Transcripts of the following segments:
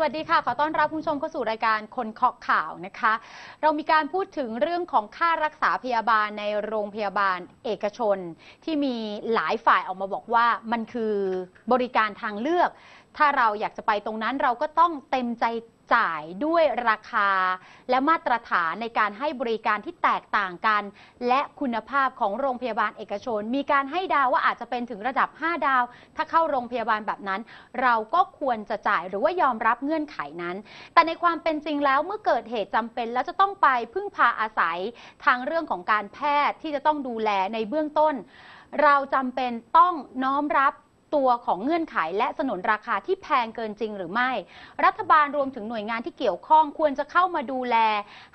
สวัสดีค่ะขอต้อนรับคุณผู้ชมเข้าสู่รายการคนเคาะข่าวนะคะเรามีการพูดถึงเรื่องของค่ารักษาพยาบาลในโรงพยาบาลเอกชนที่มีหลายฝ่ายออกมาบอกว่ามันคือบริการทางเลือกถ้าเราอยากจะไปตรงนั้นเราก็ต้องเต็มใจจ่ายด้วยราคาและมาตรฐานในการให้บริการที่แตกต่างกันและคุณภาพของโรงพยาบาลเอกชนมีการให้ดาวว่าอาจจะเป็นถึงระดับ5ดาวถ้าเข้าโรงพยาบาลแบบนั้นเราก็ควรจะจ่ายหรือว่ายอมรับเงื่อนไขนั้นแต่ในความเป็นจริงแล้วเมื่อเกิดเหตุจำเป็นแล้วจะต้องไปพึ่งพาอาศัยทางเรื่องของการแพทย์ที่จะต้องดูแลในเบื้องต้นเราจำเป็นต้องน้อมรับตัวของเงื่อนไขและสนนราคาที่แพงเกินจริงหรือไม่รัฐบาลรวมถึงหน่วยงานที่เกี่ยวข้องควรจะเข้ามาดูแล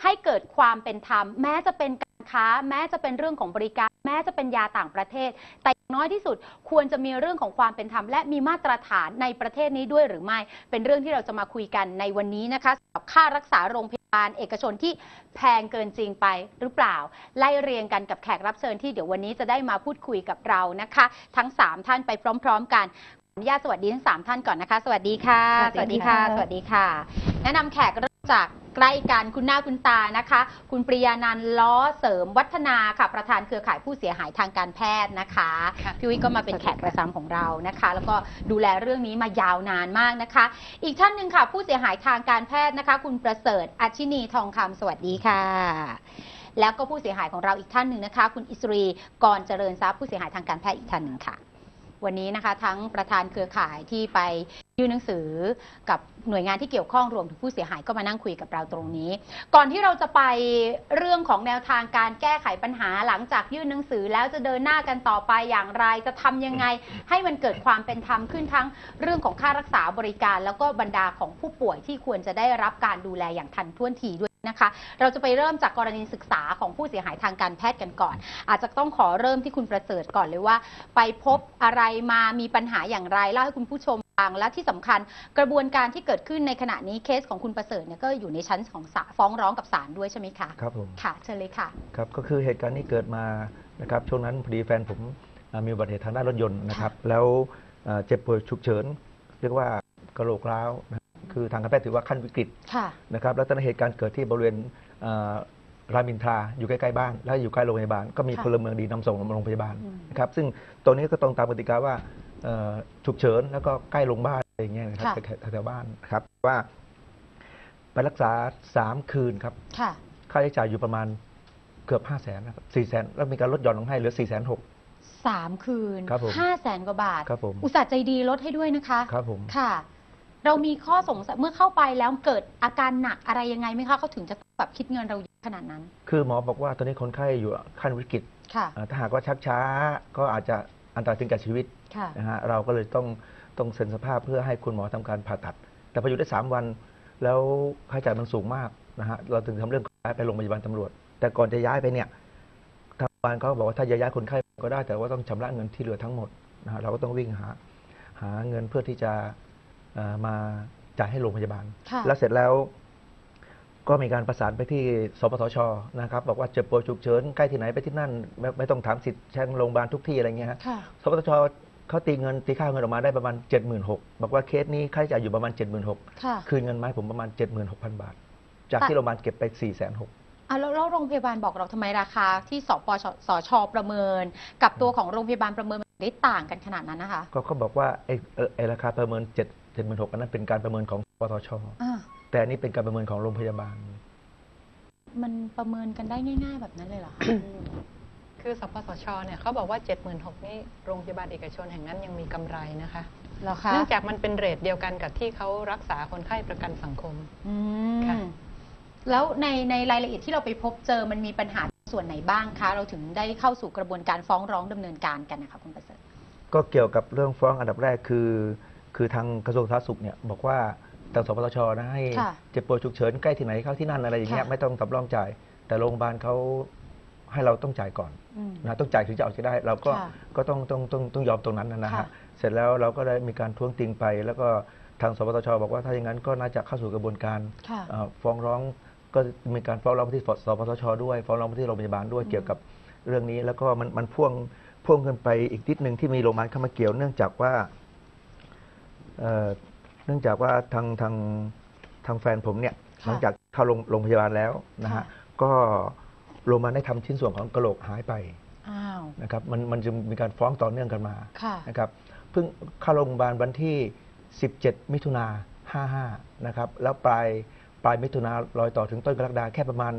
ให้เกิดความเป็นธรรมแม้จะเป็นการค้าแม้จะเป็นเรื่องของบริการแม้จะเป็นยาต่างประเทศแต่น้อยที่สุดควรจะมีเรื่องของความเป็นธรรมและมีมาตรฐานในประเทศนี้ด้วยหรือไม่เป็นเรื่องที่เราจะมาคุยกันในวันนี้นะคะกับค่ารักษาโรงพยาบาลเอกชนที่แพงเกินจริงไปหรือเปล่าไล่เรียงกันกับแขกรับเชิญที่เดี๋ยววันนี้จะได้มาพูดคุยกับเรานะคะทั้ง3ท่านไปพร้อมๆกันขออนุญาตสวัสดีทั้ง3ท่านก่อนนะคะสวัสดีค่ะสวัสดีค่ะสวัสดีค่ะแนะนำแขกจากใกล้กันคุณหน้าคุณตานะคะคุณปริยานันท์ล้อเสริมวัฒนาค่ะประธานเครือข่ายผู้เสียหายทางการแพทย์นะคะพี่วิก็มาเป็นแขกประจำของเรานะคะแล้วก็ดูแลเรื่องนี้มายาวนานมากนะคะอีกท่านหนึ่งค่ะผู้เสียหายทางการแพทย์นะคะคุณประเสริฐอัชชินีทองคำสวัสดีค่ะแล้วก็ผู้เสียหายของเราอีกท่านหนึ่งนะคะคุณอิสรีกรเจริญทรัพย์ผู้เสียหายทางการแพทย์อีกท่านหนึ่งค่ะวันนี้นะคะทั้งประธานเครือข่ายที่ไปยื่นหนังสือกับหน่วยงานที่เกี่ยวข้องรวมถึงผู้เสียหายก็มานั่งคุยกับเราตรงนี้ก่อนที่เราจะไปเรื่องของแนวทางการแก้ไขปัญหาหลังจากยื่นหนังสือแล้วจะเดินหน้ากันต่อไปอย่างไรจะทำยังไงให้มันเกิดความเป็นธรรมขึ้นทั้งเรื่องของค่ารักษาบริการแล้วก็บรรดาของผู้ป่วยที่ควรจะได้รับการดูแลอย่างทันท่วงทีด้วยนะคะเราจะไปเริ่มจากกรณีศึกษาของผู้เสียหายทางการแพทย์กันก่อนอาจจะต้องขอเริ่มที่คุณประเสริฐก่อนเลยว่าไปพบอะไรมามีปัญหาอย่างไรเล่าให้คุณผู้ชมฟังและที่สำคัญกระบวนการที่เกิดขึ้นในขณะนี้เคสของคุณประเสริฐเนี่ยก็อยู่ในชั้นของศาลฟ้องร้องกับศาลด้วยใช่ไหมคะครับผมค่ะเชิญเลยค่ะครับก็คือเหตุการณ์นี้เกิดมานะครับช่วงนั้นพอดีแฟนผมมีอุบัติเหตุทางด้านรถยนต์นะครับแล้วเจ็บป่วยฉุกเฉินเรียกว่ากระโหลกร้าวคือทางการแพทย์ถือว่าขั้นวิกฤตนะครับแล้วตอนนั้นเหตุการณ์เกิดที่บริเวณรามอินทราอยู่ใกล้ๆบ้านแล้วอยู่ใกล้โรงพยาบาลก็มีพลเมืองดีนำส่งโรงพยาบาลนะครับซึ่งตัวนี้ก็ตรงตามกติกาว่าฉุกเฉินแล้วก็ใกล้โรงพยาบาลอะไรอย่างเงี้ยนะครับแถวบ้านครับว่าไปรักษา3คืนครับค่าใช้จ่ายอยู่ประมาณเกือบ500,000นะครับ400,000แล้วมีการลดหย่อนลงให้เหลือ460,0003คืน500,000 กว่าบาทอุตส่าห์ใจดีลดให้ด้วยนะคะครับผมค่ะเรามีข้อสงสัยเมื่อเข้าไปแล้วเกิดอาการหนักอะไรยังไงไหมคะเขาถึงจะแบบคิดเงินเราขนาดนั้นคือหมอบอกว่าตอนนี้คนไข้อยู่ขั้นวิกฤตถ้าหากว่าชักช้าก็อาจจะอันตรายถึงแก่ชีวิตนะฮะเราก็เลยต้องเซ็นสภาพเพื่อให้คุณหมอทำการผ่าตัดแต่พออยู่ได้3วันแล้วค่าใช้จ่ายมันสูงมากนะฮะเราถึงทำเรื่องย้ายไปโรงพยาบาลตำรวจแต่ก่อนจะย้ายไปเนี่ยทางโรงพยาบาลเขาบอกว่าถ้าย้ายคนไข้ก็ได้แต่ว่าต้องชำระเงินที่เหลือทั้งหมดนะฮะเราก็ต้องวิ่งหาเงินเพื่อที่จะมาจ่ายให้โรงพยาบาลแล้วเสร็จแล้วก็มีการประสานไปที่สปสช.นะครับบอกว่าเจ็บป่วยฉุกเฉินใกล้ที่ไหนไปที่นั่นไม่ต้องถามสิทธิ์แช่งโรงพยาบาลทุกที่อะไรเงี้ยฮะสปสช.เขาตีค่าเงินออกมาได้ประมาณ 76,000 บอกว่าเคสนี้ค่าใช้จ่ายอยู่ประมาณ 76,000 คืนเงินมาให้ผมประมาณ 76,000 บาทจากที่โรงพยาบาลเก็บไป 460,000แล้วโรงพยาบาลบอกเราทำไมราคาที่สปสช.ประเมินกับตัวของโรงพยาบาลประเมินได้ต่างกันขนาดนั้นนะคะก็เขาบอกว่าไอราคาประเมิน76,000อันนั้นเป็นการประเมินของปตช.แต่อันนี้เป็นการประเมินของโรงพยาบาลมันประเมินกันได้ง่ายๆแบบนั้นเลยเหรอ คือสปสช.เนี่ยเขาบอกว่า 76,000 นี่โรงพยาบาลเอกชนแห่งนั้นยังมีกำไรนะคะเนื่องจากมันเป็นเรทเดียวกันกับที่เขารักษาคนไข้ประกันสังคมค่ะแล้วในรายละเอียดที่เราไปพบเจอมันมีปัญหาส่วนไหนบ้างคะเราถึงได้เข้าสู่กระบวนการฟ้องร้องดำเนินการกันนะคะคุณประเสริฐก็เกี่ยวกับเรื่องฟ้องอันดับแรกคือทางกระทรวงสาธารณสุขเนี่ยบอกว่าทางสปสช.นะให้เจ็บป่วยฉุกเฉินใกล้ที่ไหนเข้าที่นั่นอะไรอย่างเงี้ยไม่ต้องสำรองจ่ายแต่โรงพยาบาลเขาให้เราต้องจ่ายก่อนนะต้องจ่ายถึงจะออกจะได้เราก็ต้องยอมตรงนั้นนะฮะเสร็จแล้วเราก็ได้มีการท้วงติงไปแล้วก็ทางสปสช.บอกว่าถ้าอย่างนั้นก็น่าจะเข้าสู่กระบวนการฟ้องร้องก็มีการฟ้องร้องที่สปสช.ด้วยฟ้องร้องที่โรงพยาบาลด้วยเกี่ยวกับเรื่องนี้แล้วก็มันพ่วงกันไปอีกนิดนึงที่มีโรงพยาบาลเข้ามาเกี่ยวเนื่องจากว่า เนื่องจากว่าทางแฟนผมเนี่ยหลังจากเข้าโรงพยาบาลแล้วนะฮะก็โรงพยาบาลได้ทำชิ้นส่วนของกระโหลกหายไปนะครับมันจะมีการฟ้องต่อเนื่องกันมานะครับเพิ่งเข้าโรงพยาบาลวันที่17มิถุนา55นะครับแล้วปลายมิถุนารอยต่อถึงต้นกรกฎาคมแค่ประมาณ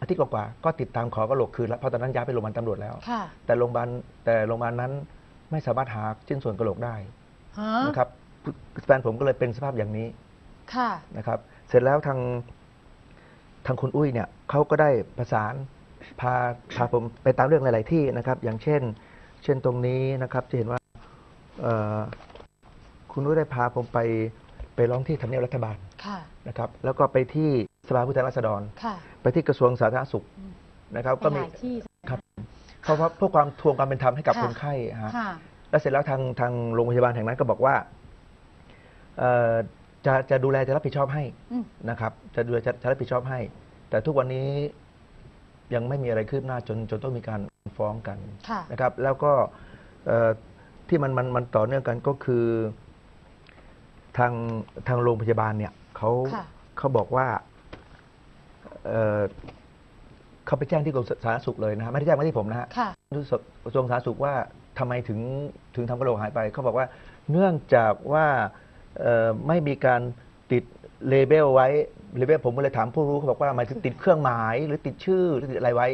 อาทิตย์กว่าก็ติดตามขอกระโหลกคืนแล้วเพราะตอนนั้นย้ายไปโรงพยาบาลตำรวจแล้วแต่โรงพยาบาลนั้นไม่สามารถหาชิ้นส่วนกระโหลกได้นะครับแฟนผมก็เลยเป็นสภาพอย่างนี้นะครับเสร็จแล้วทางคุณอุ้ยเนี่ยเขาก็ได้ประสานพาผมไปตามเรื่องหลายๆที่นะครับอย่างเช่นตรงนี้นะครับจะเห็นว่าคุณอุ้ยได้พาผมไปร้องที่ทำเนียบรัฐบาลนะครับแล้วก็ไปที่สภาผู้แทนราษฎรไปที่กระทรวงสาธารณสุขนะครับก็มีครับเขาเพื่อความทวงความเป็นธรรมให้กับคนไข้ฮะและเสร็จแล้วทางโรงพยาบาลแห่งนั้นก็บอกว่าจะดูแลจะรับผิดชอบให้นะครับจะดูแลจะรับผิดชอบให้แต่ทุกวันนี้ยังไม่มีอะไรคืบหน้าจนต้องมีการฟ้องกันนะครับแล้วก็ที่มันต่อเนื่องกันก็คือทางโรงพยาบาลเนี่ยเขาบอกว่าเขาไปแจ้งที่กรมสาธารณสุขเลยนะฮะไม่ได้แจ้งมาที่ผมนะฮะกระทรวงสาธารณสุขว่าทำไมถึงทำกระโหลกหายไปเขาบอกว่าเนื่องจากว่าไม่มีการติดเลเบลไว้เลเบลผมก็เลยถามผู้รู้เขาบอกว่าหมายถึงติดเครื่องหมายหรือติดชื่อหรือติดอะไรไว้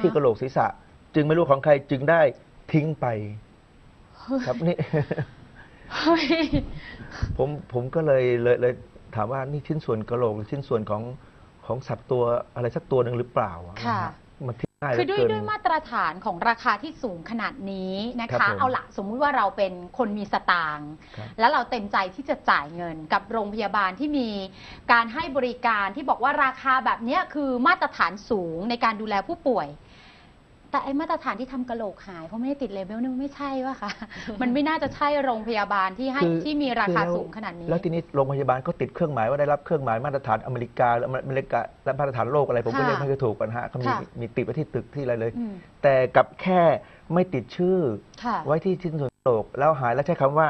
ที่กระโหลกศีรษะจึงไม่รู้ของใครจึงได้ทิ้งไปครับนี่ผมก็เลยถามว่านี่ชิ้นส่วนกระโหลกหรือชิ้นส่วนของสัตว์ตัวอะไรสักตัวหนึ่งหรือเปล่ามันทิ้งง่ายคือด้วยมาตรฐานของราคาที่สูงขนาดนี้นะคะเอาละสมมุติว่าเราเป็นคนมีสตางค์แล้วเราเต็มใจที่จะจ่ายเงินกับโรงพยาบาลที่มีการให้บริการที่บอกว่าราคาแบบนี้คือมาตรฐานสูงในการดูแลผู้ป่วยแต่ไอ้มาตรฐานที่ทำกระโหลกหายเพราะไม่ได้ติดเลเบลนี่มันไม่ใช่วะค่ะมันไม่น่าจะใช่โรงพยาบาลที่ให้ที่มีราคาสูงขนาดนี้แล้วทีนี้โรงพยาบาลก็ติดเครื่องหมายว่าได้รับเครื่องหมายมาตรฐานอเมริกาและมาตรฐานโลกอะไรผมก็เรียกไม่ถูกกันฮะเขามีติดไว้ที่ตึกที่อะไรเลยแต่กับแค่ไม่ติดชื่อไว้ที่ชิ้นส่วนกระโหลกแล้วหายแล้วใช้คำว่า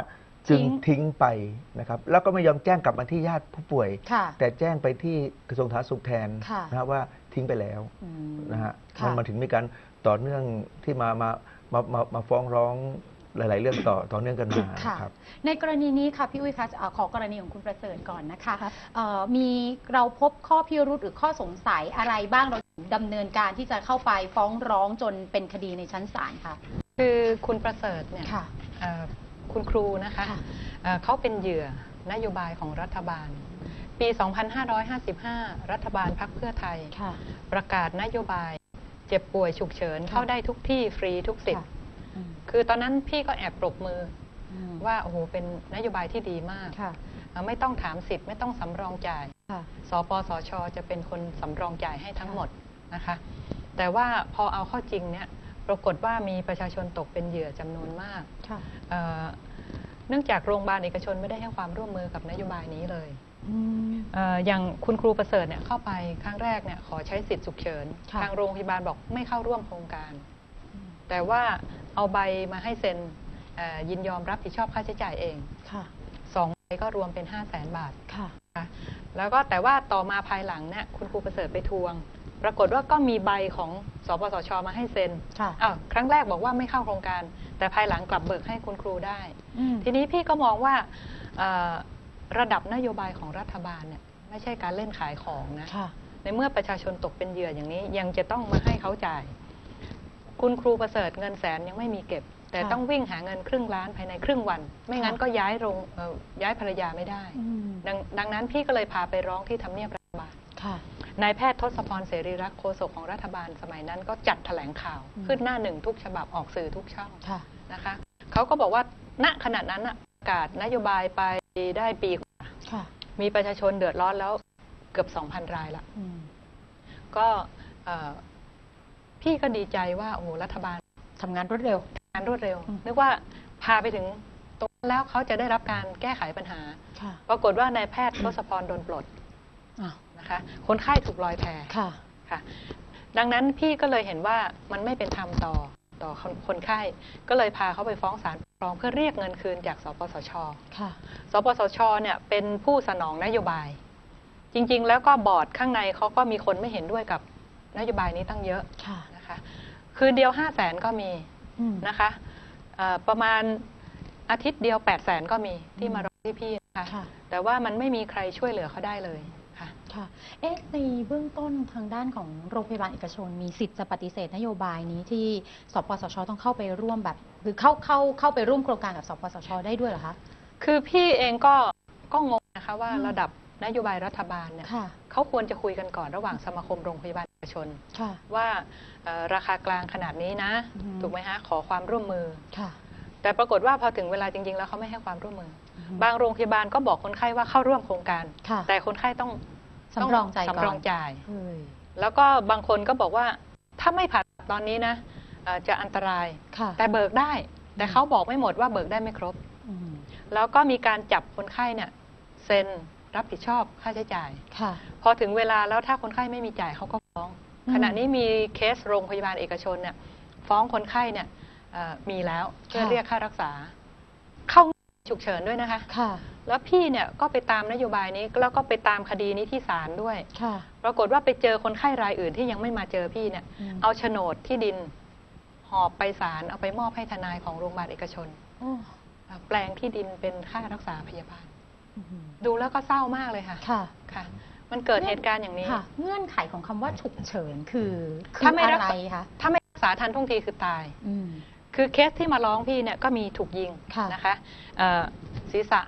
จึงทิ้งไปนะครับแล้วก็ไม่ยอมแจ้งกลับมาที่ญาติผู้ป่วยแต่แจ้งไปที่กระทรวงสาธารณสุขแทนนะว่าทิ้งไปแล้วนะฮะมันถึงมีการต่อเนื่องที่มาฟ้องร้องหลายๆเรื่องต่อเนื่องกันมาครับในกรณีนี้ค่ะพี่อุ้ยคะขอกรณีของคุณประเสริฐก่อนนะคะมีเราพบข้อพิรุธหรือข้อสงสัยอะไรบ้างเราดำเนินการที่จะเข้าไปฟ้องร้องจนเป็นคดีในชั้นศาลค่ะคือคุณประเสริฐเนี่ยคุณครูนะคะเขาเป็นเหยื่อนโยบายของรัฐบาลปี2555รัฐบาลพรรคเพื่อไทยประกาศนโยบายเจ็บป่วยฉุกเฉินเข้าได้ทุกที่ฟรีทุกสิทธิ์คือตอนนั้นพี่ก็แอบปรบมือว่าโอ้โหเป็นนโยบายที่ดีมากไม่ต้องถามสิทธิ์ไม่ต้องสำรองจ่ายสปสช.จะเป็นคนสำรองจ่ายให้ทั้งหมดนะคะแต่ว่าพอเอาเข้าจริงเนี่ยปรากฏว่ามีประชาชนตกเป็นเหยื่อจำนวนมากเนื่องจากโรงพยาบาลเอกชนไม่ได้ให้ความร่วมมือกับนโยบายนี้เลยอย่างคุณครูประเสริฐเนี่ยเข้าไปครั้งแรกเนี่ยขอใช้สิทธิ์ฉุกเฉินทางโรงพยาบาลบอกไม่เข้าร่วมโครงการแต่ว่าเอาใบมาให้เซ็นยินยอมรับผิดชอบค่าใช้จ่ายเอง2 ใบก็รวมเป็น500,000 บาทแล้วก็แต่ว่าต่อมาภายหลังเนี่ยคุณครูประเสริฐไปทวงปรากฏว่าก็มีใบของสปสช.มาให้เซ็นครั้งแรกบอกว่าไม่เข้าโครงการแต่ภายหลังกลับเบิกให้คุณครูได้ทีนี้พี่ก็มองว่าระดับนโยบายของรัฐบาลเนี่ยไม่ใช่การเล่นขายของนะในเมื่อประชาชนตกเป็นเหยื่ออย่างนี้ยังจะต้องมาให้เขาจ่ายคุณครูประเสริฐเงินแสนยังไม่มีเก็บแต่ต้องวิ่งหาเงินครึ่งล้านภายในครึ่งวันไม่งั้นก็ย้ายภรรยาไม่ได้ดังนั้นพี่ก็เลยพาไปร้องที่ทำเนียบรัฐบาลนายแพทย์ทศพรเสรีรักษ์โฆษกของรัฐบาลสมัยนั้นก็จัดแถลงข่าวขึ้นหน้าหนึ่งทุกฉบับออกสื่อทุกช่องนะคะเขาก็บอกว่าณขณะนั้นประกาศนโยบายไปได้ปีกว่ามีประชาชนเดือดร้อนแล้วเกือบ 2,000 รายละก็พี่ก็ดีใจว่าโอ้รัฐบาลทำงานรวดเร็วนึกว่าพาไปถึงตรงแล้วเขาจะได้รับการแก้ไขปัญหาปรากฏว่านายแพทย์ทศพรโดนปลดนะคะคนไข้ถูกลอยแพค่ะดังนั้นพี่ก็เลยเห็นว่ามันไม่เป็นธรรมต่อ ต่อคนไข้ก็เลยพาเขาไปฟ้องศาลปกครองเพื่อเรียกเงินคืนจากสปสช.สปสช.เนี่ยเป็นผู้สนองนโยบายจริงๆแล้วก็บอร์ดข้างในเขาก็มีคนไม่เห็นด้วยกับนโยบายนี้ตั้งเยอะนะคะคืนเดียว500,000ก็มีนะคะประมาณอาทิตย์เดียว800,000ก็มีที่มาร้องที่พี่นะคะแต่ว่ามันไม่มีใครช่วยเหลือเขาได้เลยค่ะเอ๊ะในเบื้องต้นทางด้านของโรงพยาบาลเอกชนมีสิทธิ์จะปฏิเสธนโยบายนี้ที่สปสช.ต้องเข้าไปร่วมแบบหรือเข้าไปร่วมโครงการกับสปสช.ได้ด้วยเหรอคะคือพี่เองก็งงนะคะว่าระดับนโยบายรัฐบาลเนี่ยเขาควรจะคุยกันก่อนระหว่างสมาคมโรงพยาบาลเอกชนว่าราคากลางขนาดนี้นะถูกไหมฮะขอความร่วมมือแต่ปรากฏว่าพอถึงเวลาจริงๆแล้วเขาไม่ให้ความร่วมมือบางโรงพยาบาลก็บอกคนไข้ว่าเข้าร่วมโครงการแต่คนไข้ต้องสำรองจ่ายแล้วก็บางคนก็บอกว่าถ้าไม่ผ่าตอนนี้นะจะอันตรายแต่เบิกได้แต่เขาบอกไม่หมดว่าเบิกได้ไม่ครบแล้วก็มีการจับคนไข้เนี่ยเซ็นรับผิดชอบค่าใช้จ่ายพอถึงเวลาแล้วถ้าคนไข้ไม่มีจ่ายเขาก็ฟ้องขณะนี้มีเคสโรงพยาบาลเอกชนเนี่ยฟ้องคนไข้เนี่ยมีแล้วเพื่อเรียกค่ารักษาเข้าฉุกเฉินด้วยนะคะแล้วพี่เนี่ยก็ไปตามนโยบายนี้แล้วก็ไปตามคดีนี้ที่ศาลด้วยปรากฏว่าไปเจอคนไข้รายอื่นที่ยังไม่มาเจอพี่เนี่ยเอาโฉนดที่ดินหอบไปศาลเอาไปมอบให้ทนายของโรงพยาบาลเอกชนแปลงที่ดินเป็นค่ารักษาพยาบาลดูแล้วก็เศร้ามากเลยค่ะค่ะมันเกิดเหตุการณ์อย่างนี้เงื่อนไขของคำว่าฉุกเฉินคืออะไรคะถ้าไม่รักษาทันท่วงทีคือตายคือเคสที่มาร้องพี่เนี่ยก็มีถูกยิงนะคะศีรษะ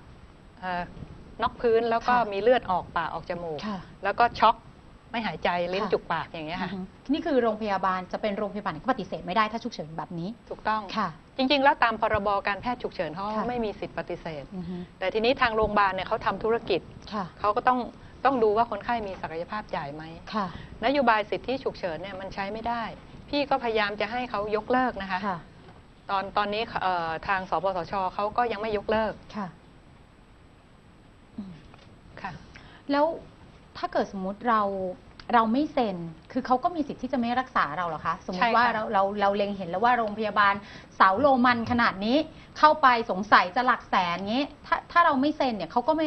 น็อกพื้นแล้วก็มีเลือดออกปากออกจมูกแล้วก็ช็อกไม่หายใจลิ้นจุกปากอย่างเงี้ยค่ะนี่คือโรงพยาบาลจะเป็นโรงพยาบาลก็ปฏิเสธไม่ได้ถ้าฉุกเฉินแบบนี้ถูกต้องค่ะจริงๆแล้วตามพรบการแพทย์ฉุกเฉินเขาไม่มีสิทธิ์ปฏิเสธแต่ทีนี้ทางโรงพยาบาลเนี่ยเขาทำธุรกิจเขาก็ต้องดูว่าคนไข้มีศักยภาพจ่ายไหมนโยบายสิทธิฉุกเฉินเนี่ยมันใช้ไม่ได้พี่ก็พยายามจะให้เขายกเลิกนะคะตอนนี้ทางสปสช.เขาก็ยังไม่ยกเลิกค่ะแล้วถ้าเกิดสมมุติเราไม่เซ็นคือเขาก็มีสิทธิ์ที่จะไม่รักษาเราเหรอคะสมมติว่าเราเล็งเห็นแล้วว่าโรงพยาบาลเสาโลมันขนาดนี้เข้าไปสงสัยจะหลักแสนงี้ถ้าเราไม่เซ็นเนี่ยเขาก็ไม่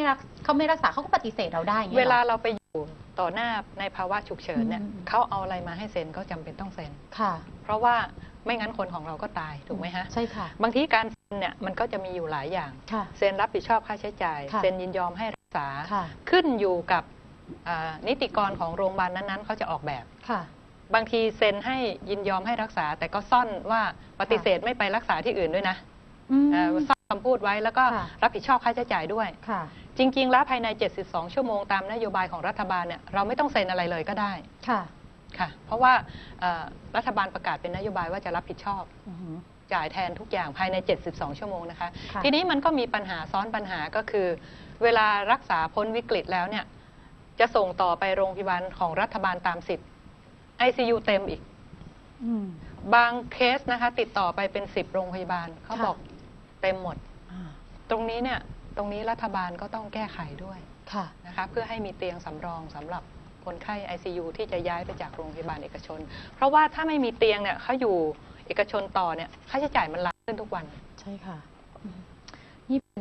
รักษาเขาก็ปฏิเสธเราได้เวลาเราไปอยู่ต่อหน้าในภาวะฉุกเฉินเนี่ยเขาเอาอะไรมาให้เซ็นก็จำเป็นต้องเซ็นค่ะเพราะว่าไม่งั้นคนของเราก็ตายถูกไหมฮะใช่ค่ะบางทีการเซ็นเนี่ยมันก็จะมีอยู่หลายอย่างเซ็นรับผิดชอบค่าใช้จ่ายเซ็นยินยอมให้รักษาขึ้นอยู่กับนิติกรของโรงพยาบาลนั้นๆเขาจะออกแบบบางทีเซ็นให้ยินยอมให้รักษาแต่ก็ซ่อนว่าปฏิเสธไม่ไปรักษาที่อื่นด้วยนะซ่อนคำพูดไว้แล้วก็รับผิดชอบค่าใช้จ่ายด้วยจริงๆแล้วภายใน72ชั่วโมงตามนโยบายของรัฐบาลเนี่ยเราไม่ต้องเซ็นอะไรเลยก็ได้ค่ะเพราะว่ารัฐบาลประกาศเป็นนโยบายว่าจะรับผิดชอบจ่ายแทนทุกอย่างภายใน72ชั่วโมงนะคะทีนี้มันก็มีปัญหาซ้อนปัญหาก็คือเวลารักษาพ้นวิกฤตแล้วเนี่ยจะส่งต่อไปโรงพยาบาลของรัฐบาลตามสิทธิ์ ICU เต็มอีกบางเคสนะคะติดต่อไปเป็น10โรงพยาบาลเขาบอกเต็มหมดตรงนี้รัฐบาลก็ต้องแก้ไขด้วยนะคะเพื่อให้มีเตียงสำรองสำหรับคนไข้ ICU ที่จะย้ายไปจากโรงพยาบาลเอกชนเพราะว่าถ้าไม่มีเตียงเนี่ยเขาอยู่เอกชนต่อเนี่ยค่าใช้จ่ายมันหลากขึ้นทุกวันใช่ค่ะนี่เ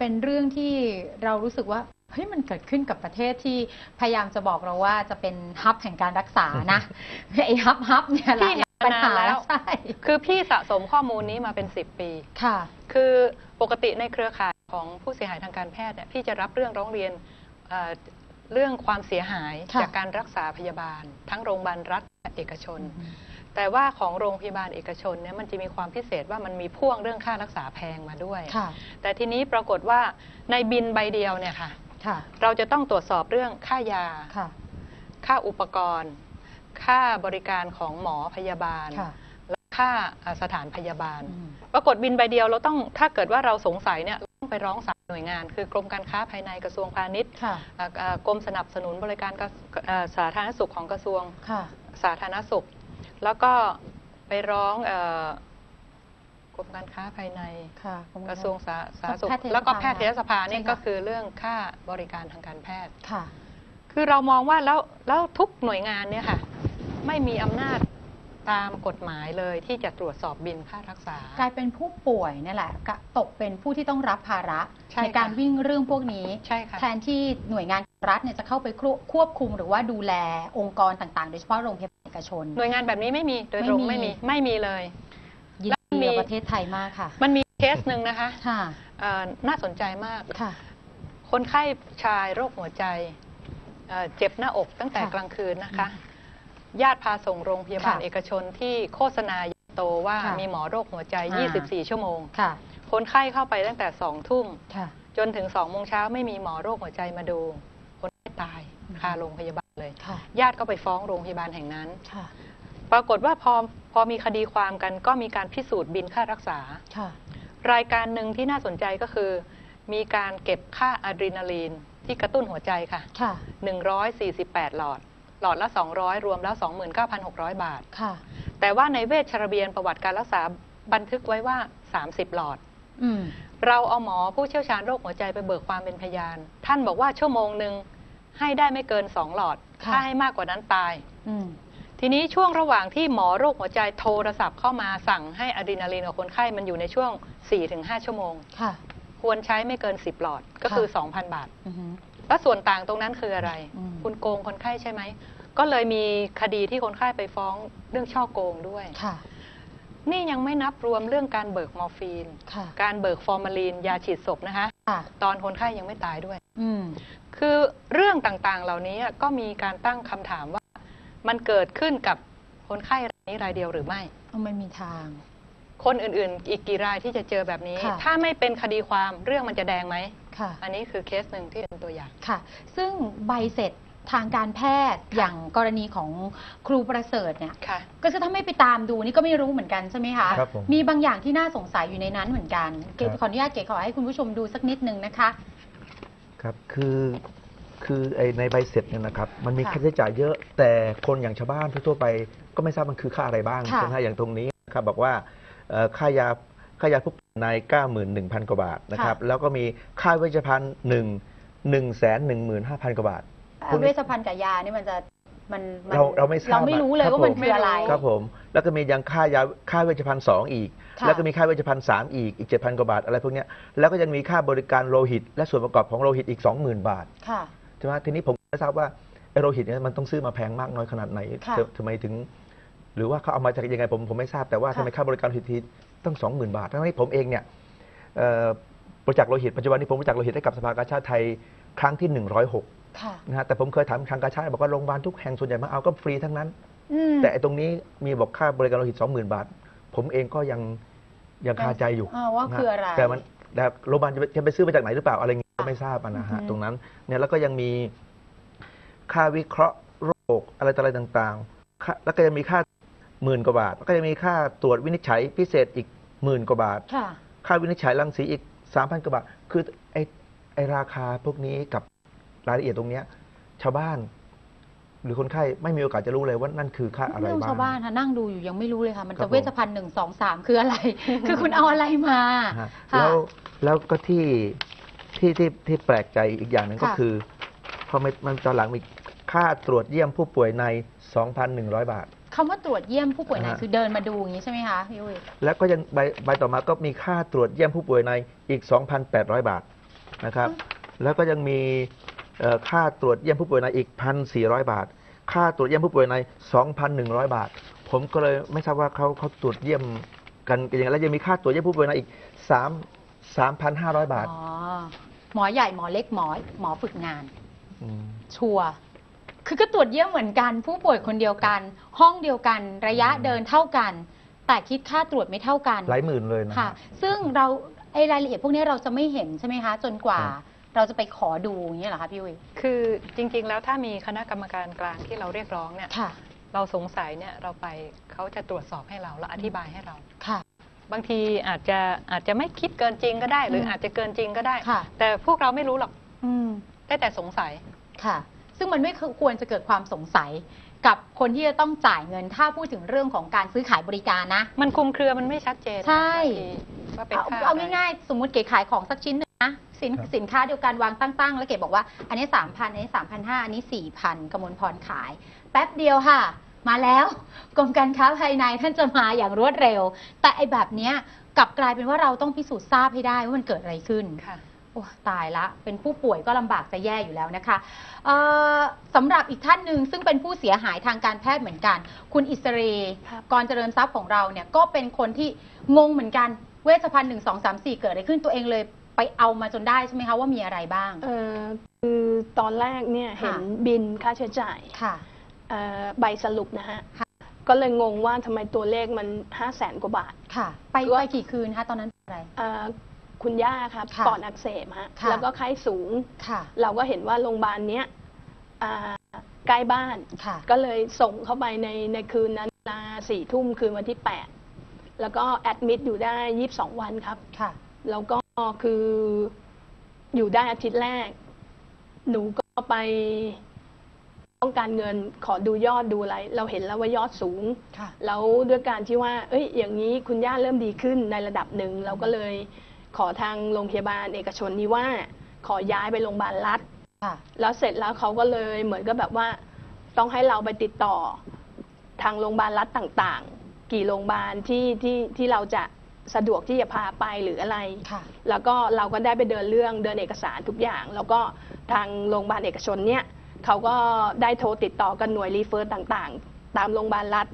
ป็นเรื่องที่เรารู้สึกว่าเฮ้ยมันเกิดขึ้นกับประเทศที่พยายามจะบอกเราว่าจะเป็นฮับแห่งการรักษานะไอ้ฮับเนี่ยหลายปัญหาแล้วใช่คือพี่สะสมข้อมูลนี้มาเป็น10ปีค่ะคือปกติในเครือข่ายของผู้เสียหายทางการแพทย์เนี่ยพี่จะรับเรื่องร้องเรียนเรื่องความเสียหายจากการรักษาพยาบาลทั้งโรงพยาบาลรัฐและเอกชนแต่ว่าของโรงพยาบาลเอกชนเนี่ยมันจะมีความพิเศษว่ามันมีพ่วงเรื่องค่ารักษาแพงมาด้วยแต่ทีนี้ปรากฏว่าในบินใบเดียวเนี่ยค่ะเราจะต้องตรวจสอบเรื่องค่ายาค่าอุปกรณ์ค่าบริการของหมอพยาบาลและค่าสถานพยาบาลปรากฏบินใบเดียวเราต้องถ้าเกิดว่าเราสงสัยเนี่ยต้องไปร้องศาลหน่วยงานคือกรมการค้าภายในกระทรวงพาณิชย์กรมสนับสนุนบริการสาธารณสุขของกระทรวงสาธารณสุขแล้วก็ไปร้องกรมการค้าภายในกระทรวงสาธารณสุขแล้วก็แพทยสภานี่ก็คือเรื่องค่าบริการทางการแพทย์คือเรามองว่าแล้วทุกหน่วยงานเนี่ยค่ะไม่มีอำนาจ ตามกฎหมายเลยที่จะตรวจสอบบินค่ารักษากลายเป็นผู้ป่วยนี่แหละตกเป็นผู้ที่ต้องรับภาระในการวิ่งเรื่องพวกนี้แทนที่หน่วยงานรัฐเนี่ยจะเข้าไปควบคุมหรือว่าดูแลองค์กรต่างๆโดยเฉพาะโรงพยาบาลเอกชนหน่วยงานแบบนี้ไม่มีโดยตรงไม่มีเลยแล้วมีประเทศไทยมากค่ะมันมีเคสหนึ่งนะคะน่าสนใจมากคนไข้ชายโรคหัวใจเจ็บหน้าอกตั้งแต่กลางคืนนะคะญาติพาส่งโรงพยาบาลเอกชนที่โฆษณาโตว่ามีหมอโรคหัวใจ24ชั่วโมงคนไข้เข้าไปตั้งแต่2 ทุ่มจนถึง2 โมงเช้าไม่มีหมอโรคหัวใจมาดูคนไข้ตายคาโรงพยาบาลเลยญาติก็ไปฟ้องโรงพยาบาลแห่งนั้นปรากฏว่าพอมีคดีความกันก็มีการพิสูจน์บินค่ารักษารายการหนึ่งที่น่าสนใจก็คือมีการเก็บค่าอะดรีนาลีนที่กระตุ้นหัวใจค่ะ148 หลอดหลอดละ200รวมแล้ว 29,600 บาทค่ะแต่ว่าในเวชระเบียนประวัติการรักษาบันทึกไว้ว่า30หลอดเราเอาหมอผู้เชี่ยวชาญโรคหัวใจไปเบิกความเป็นพยานท่านบอกว่าชั่วโมงหนึ่งให้ได้ไม่เกิน2 หลอดถ้าให้มากกว่านั้นตายทีนี้ช่วงระหว่างที่หมอโรคหัวใจโทรศัพท์เข้ามาสั่งให้อะดรีนาลีนกับคนไข้มันอยู่ในช่วง 4-5 ชั่วโมงค่ะควรใช้ไม่เกิน10หลอดก็คือ 2,000 บาทแล้วส่วนต่างตรงนั้นคืออะไรคุณโกงคนไข้ใช่ไหมก็เลยมีคดีที่คนไข้ไปฟ้องเรื่องช่อโกงด้วยนี่ยังไม่นับรวมเรื่องการเบิกมอร์ฟีนการเบิกฟอร์มาลีนยาฉีดศพนะคะตอนคนไข้ยังไม่ตายด้วยคือเรื่องต่างๆเหล่านี้ก็มีการตั้งคำถามว่ามันเกิดขึ้นกับคนไข้รายนี้รายเดียวหรือไม่ไม่มีทางคนอื่นๆอีกกี่รายที่จะเจอแบบนี้ถ้าไม่เป็นคดีความเรื่องมันจะแดงไหมอันนี้คือเคสหนึ่งที่เป็นตัวอย่างค่ะซึ่งใบเสร็จทางการแพทย์อย่างกรณีของครูประเสริฐเนี่ยก็จะถ้าไม่ไปตามดูนี่ก็ไม่รู้เหมือนกันใช่ไหมคะมีบางอย่างที่น่าสงสัยอยู่ในนั้นเหมือนกันเก๋ขออนุญาตเก๋ขอให้คุณผู้ชมดูสักนิดนึงนะคะครับคือในใบเสร็จเนี่ยนะครับมันมีค่าใช้จ่ายเยอะแต่คนอย่างชาวบ้านทั่วไปก็ไม่ทราบมันคือค่าอะไรบ้างเช่นอย่างตรงนี้ครับบอกว่าค่ายาผู้ป่วยใน 91,000 กว่าบาทนะครับแล้วก็มีค่าเวชภัณฑ์ 115,000 กว่าบาทเวชภัณฑ์กับยานี่มันเราไม่รู้เลยว่ามันคืออะไรครับผมแล้วก็มียังค่าเวชภัณฑ์2อีกแล้วก็มีค่าเวชภัณฑ์3อีก 7,000 กว่าบาทอะไรพวกนี้แล้วก็ยังมีค่าบริการโลหิตและส่วนประกอบของโลหิตอีก 20,000 บาทใช่ไหมทีนี้ผมไม่ทราบว่าโลหิตเนี่ยมันต้องซื้อมาแพงมากน้อยขนาดไหนทำไมถึงหรือว่าเขาเอามาจากยังไงผมไม่ทราบแต่ว่าทำไมค่าบริการโลหิตตั้ง 20,000 บาททั้งที่ผมเองเนี่ยบริจาคโลหิตปัจจุบันนี้ผมบริจาคโลหิตให้กับสภากาชาติไทยครั้งที่106นะฮะแต่ผมเคยถามทางกาชาติบอกว่าโรงพยาบาลทุกแห่งส่วนใหญ่มาเอาก็ฟรีทั้งนั้นแต่ตรงนี้มีบอกค่าบริการโลหิต 20,000 บาทผมเองก็ยังคาใจอยู่ว่าคืออะไรแต่มันโรงพยาบาลจะไปซื้อมาจากไหนหรือเปล่าอะไรเงี้ยไม่ทราบนะฮะตรงนั้นเนี่ยแล้วก็ยังมีค่าวิเคราะห์โรคอะไรต่างๆแล้วก็ยังมีค่า10,000 กว่าบาทก็จะมีค่าตรวจวินิจฉัยพิเศษอีก 10,000 กว่าบาทค่าวินิจฉัยรังสีอีก 3,000 กว่าบาทคือไอราคาพวกนี้กับรายละเอียดตรงนี้ชาวบ้านหรือคนไข้ไม่มีโอกาสจะรู้เลยว่านั่นคือค่าอะไรบ้างชาวบ้านค่ะนั่งดูอยู่ยังไม่รู้เลยค่ะมันจะเวชภัณฑ์1 2 3คืออะไรคือคุณเอาอะไรมาแล้วก็ที่แปลกใจอีกอย่างหนึ่งก็คือพอมันตอนหลังมีค่าตรวจเยี่ยมผู้ป่วยใน 2,100 บาทคำว่าตรวจเยี่ยมผู้ป่วยในคือเดินมาดูอย่างนี้ใช่ไหมคะพี่อุ้ยแล้วก็ยังใบต่อมาก็มีค่าตรวจเยี่ยมผู้ป่วยในอีก 2,800 บาทนะครับแล้วก็ยังมีค่าตรวจเยี่ยมผู้ป่วยในอีก 1,400 บาทค่าตรวจเยี่ยมผู้ป่วยใน 2,100 บาทผมก็เลยไม่ทราบว่าเขาตรวจเยี่ยมกันยังไงแล้วยังมีค่าตรวจเยี่ยมผู้ป่วยในอีก 3,500 บาทหมอใหญ่หมอเล็กหมอฝึกงานชัวร์คือก็ตรวจเยี่ยมเหมือนกันผู้ป่วยคนเดียวกันห้องเดียวกันระยะเดินเท่ากันแต่คิดค่าตรวจไม่เท่ากันหลายหมื่นเลยนะค่ะซึ่งเรารายละเอียดพวกนี้เราจะไม่เห็นใช่ไหมคะจนกว่าเราจะไปขอดูอย่างนี้เหรอคะพี่อุ้ยคือจริงๆแล้วถ้ามีคณะกรรมการกลางที่เราเรียกร้องเนี่ยเราสงสัยเนี่ยเราไปเขาจะตรวจสอบให้เราแล้วอธิบายให้เราค่ะบางทีอาจจะไม่คิดเกินจริงก็ได้หรืออาจจะเกินจริงก็ได้แต่พวกเราไม่รู้หรอกได้แต่สงสัยค่ะซึ่งมันไม่ควรจะเกิดความสงสัยกับคนที่จะต้องจ่ายเงินถ้าพูดถึงเรื่องของการซื้อขายบริการนะมันคลุมเครือมันไม่ชัดเจนใช่เอาง่ายๆสมมุติเก๋ขายของสักชิ้นนึงนะสินค้าเดียวกันวางตั้งๆแล้วเก๋บอกว่าอันนี้ 3,000 อันนี้ 3,500 อันนี้ 4,000 กมลพรขายแป๊บเดียวค่ะ มาแล้วกรมการค้าภายในท่านจะมาอย่างรวดเร็วแต่ไอ้แบบเนี้ยกลับกลายเป็นว่าเราต้องพิสูจน์ทราบให้ได้ว่ามันเกิดอะไรขึ้นโอ้ตายละเป็นผู้ป่วยก็ลำบากจะแย่อยู่แล้วนะคะสำหรับอีกท่านหนึ่งซึ่งเป็นผู้เสียหายทางการแพทย์เหมือนกันคุณอิสเรย์กรเจริญทรัพย์ของเราเนี่ยก็เป็นคนที่งงเหมือนกันเวชภัณฑ์1234เกิดอะไรขึ้นตัวเองเลยไปเอามาจนได้ใช่ไหมคะว่ามีอะไรบ้างคือตอนแรกเนี่ยเห็นบินค่าใช้จ่ายใบสรุปนะฮะก็เลยงงว่าทำไมตัวเลขมัน500,000 กว่าบาทค่ะไปกี่คืนคะตอนนั้นอะไรคุณย่าครับปอดอักเสบฮะแล้วก็ไข้สูงเราก็เห็นว่าโรงพยาบาลเนี้ยใกล้บ้านก็เลยส่งเข้าไปในคืนนั้นเวลา22:00คืนวันที่8แล้วก็แอดมิดอยู่ได้22 วันครับแล้วก็คืออยู่ได้อาทิตย์แรกหนูก็ไปต้องการเงินขอดูยอดดูอะไรเราเห็นแล้วว่ายอดสูงแล้วด้วยการที่ว่าเอ้ยอย่างนี้คุณย่าเริ่มดีขึ้นในระดับหนึ่งเราก็เลยขอทางโรงพยาบาลเอกชนนี้ว่าขอย้ายไปโรงพยาบาลรัฐแล้วเสร็จแล้วเขาก็เลยเหมือนก็แบบว่าต้องให้เราไปติดต่อทางโรงพยาบาลรัฐต่างๆกี่โรงพยาบาลที่เราจะสะดวกที่จะพาไปหรืออะไรแล้วก็เราก็ได้ไปเดินเอกสารทุกอย่างแล้วก็ทางโรงพยาบาลเอกชนเนี่ยเขาก็ได้โทรติดต่อกันหน่วยรีเฟอร์ต่างๆตามโรงพยาบาลรัฐ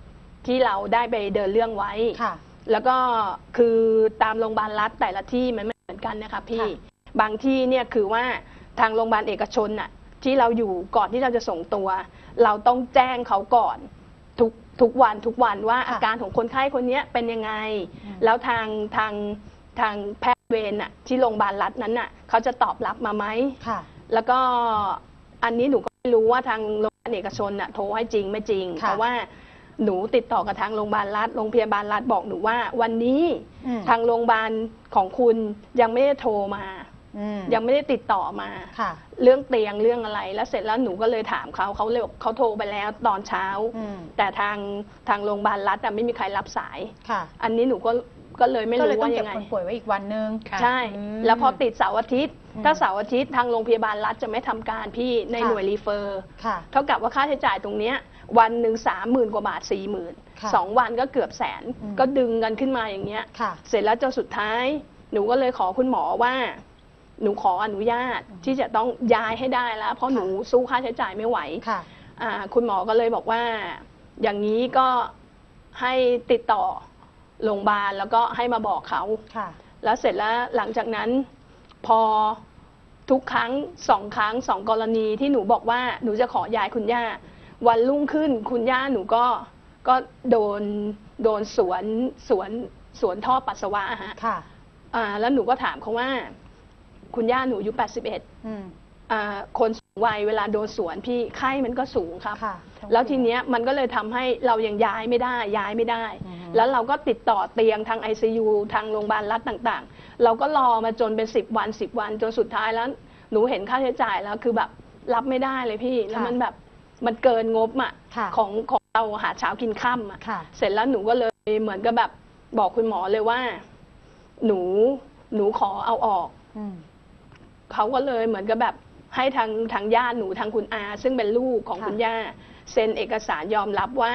ที่เราได้ไปเดินเรื่องไว้แล้วก็คือตามโรงพยาบาลรัฐแต่ละที่มันไม่เหมือนกันนะคะพี่บางที่เนี่ยคือว่าทางโรงพยาบาลเอกชนน่ะที่เราอยู่ก่อนที่เราจะส่งตัวเราต้องแจ้งเขาก่อนทุกวันว่าอาการของคนไข้คนนี้เป็นยังไงแล้วทางแพทย์เวรน่ะที่โรงพยาบาลรัฐนั้นน่ะเขาจะตอบรับมาไหมแล้วก็อันนี้หนูก็ไม่รู้ว่าทางโรงพยาบาลเอกชนน่ะโทรให้จริงไม่จริงเพราะว่าหนูติดต่อกับทางโรงพยาบาลรัฐโรงพยาบาลรัฐบอกหนูว่าวันนี้ทางโรงพยาบาลของคุณยังไม่ได้โทรมายังไม่ได้ติดต่อมาเรื่องเตียงเรื่องอะไรแล้วเสร็จแล้วหนูก็เลยถามเขาเลยเขาโทรไปแล้วตอนเช้าแต่ทางโรงพยาบาลรัฐแต่ไม่มีใครรับสายอันนี้หนูก็เลยไม่รู้ว่ายังไงคนป่วยไว้อีกวันนึงใช่แล้วพอติดเสาร์อาทิตย์ถ้าเสาร์อาทิตย์ทางโรงพยาบาลรัฐจะไม่ทำการพี่ในหน่วยรีเฟอร์เท่ากับว่าค่าใช้จ่ายตรงเนี้ยวันหนึ่ง30,000 กว่าบาท40,0002 วันก็เกือบ100,000ก็ดึงกันขึ้นมาอย่างเงี้ยเสร็จแล้วจนสุดท้ายหนูก็เลยขอคุณหมอว่าหนูขออนุญาตที่จะต้องย้ายให้ได้แล้วเพราะหนูสู้ค่าใช้จ่ายไม่ไหวคุณหมอก็เลยบอกว่าอย่างนี้ก็ให้ติดต่อโรงพยาบาลแล้วก็ให้มาบอกเขาแล้วเสร็จแล้วหลังจากนั้นพอทุกครั้ง2 กรณีที่หนูบอกว่าหนูจะขอย้ายคุณย่าวันรุ่งขึ้นคุณย่าหนูก็โดนสวนท่อปัสสาวะฮะแล้วหนูก็ถามเขาว่าคุณย่าหนูอายุ81คนสูงวัยเวลาโดนสวนพี่ไข้มันก็สูงครับแล้วทีเนี้ยมันก็เลยทำให้เรายังย้ายไม่ได้แล้วเราก็ติดต่อเตียงทาง ICU ทางโรงพยาบาลรัฐต่างๆเราก็รอมาจนเป็น10 วันจนสุดท้ายแล้วหนูเห็นค่าใช้จ่ายแล้วคือแบบรับไม่ได้เลยพี่แล้วมันแบบมันเกินงบอ่ะของเราหาเช้ากินค่ำอ่ะเสร็จแล้วหนูก็เลยเหมือนกับแบบบอกคุณหมอเลยว่าหนูขอเอาออกเขาก็เลยเหมือนกับแบบให้ทางญาติหนูทางคุณอาซึ่งเป็นลูกของคุณย่าเซ็นเอกสารยอมรับว่า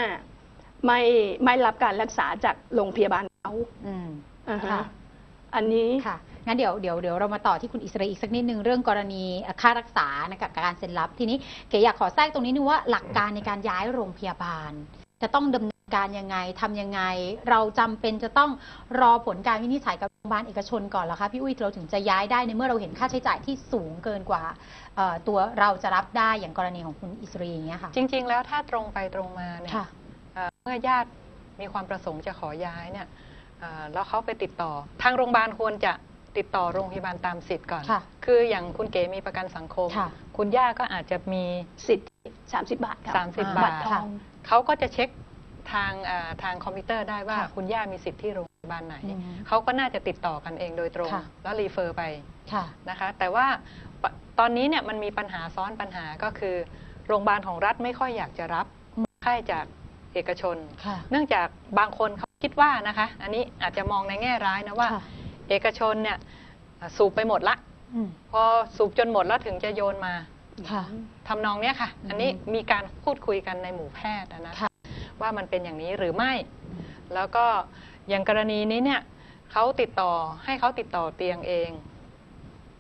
ไม่รับการรักษาจากโรงพยาบาลเขาอันนี้ค่ะงั้นเดี๋ยวเรามาต่อที่คุณอิสเรย์อีกสักนิดนึงเรื่องกรณีค่ารักษากับการเซ็นรับทีนี้เก๋อยากขอแทรกตรงนี้นึงว่าหลักการในการย้ายโรงพยาบาลจะต้องดำเนินการยังไงทำยังไงเราจำเป็นจะต้องรอผลการวินิจฉัยกับโรงพยาบาลเอกชนก่อนเหรอคะพี่อุ้ยเราถึงจะย้ายได้ในเมื่อเราเห็นค่าใช้จ่ายที่สูงเกินกว่าตัวเราจะรับได้อย่างกรณีของคุณอิสเรย์อย่างเงี้ยค่ะจริงๆแล้วถ้าตรงไปตรงมาเนี่ยเมื่อญาติมีความประสงค์จะขอย้ายเนี่ยแล้วเขาไปติดต่อทางโรงพยาบาลควรจะติดต่อโรงพยาบาลตามสิทธิ์ก่อนคืออย่างคุณเก๋มีประกันสังคมคุณย่าก็อาจจะมีสิทธิ์30 บาท30 บาทเขาก็จะเช็คทางคอมพิวเตอร์ได้ว่าคุณย่ามีสิทธิ์ที่โรงพยาบาลไหนเขาก็น่าจะติดต่อกันเองโดยตรงแล้วรีเฟอร์ไปนะคะแต่ว่าตอนนี้เนี่ยมันมีปัญหาซ้อนปัญหาก็คือโรงพยาบาลของรัฐไม่ค่อยอยากจะรับค่ายจากเอกชนเนื่องจากบางคนเขาคิดว่านะคะอันนี้อาจจะมองในแง่ร้ายนะว่าเอกชนเนี่ยสูบไปหมดละพอสูบจนหมดแล้วถึงจะโยนมาทำนองเนี้ยค่ะอันนี้มีการพูดคุยกันในหมู่แพทย์นะคะ ว่ามันเป็นอย่างนี้หรือไม่แล้วก็อย่างกรณีนี้เนี่ยเขาติดต่อให้เขาติดต่อเตียงเอง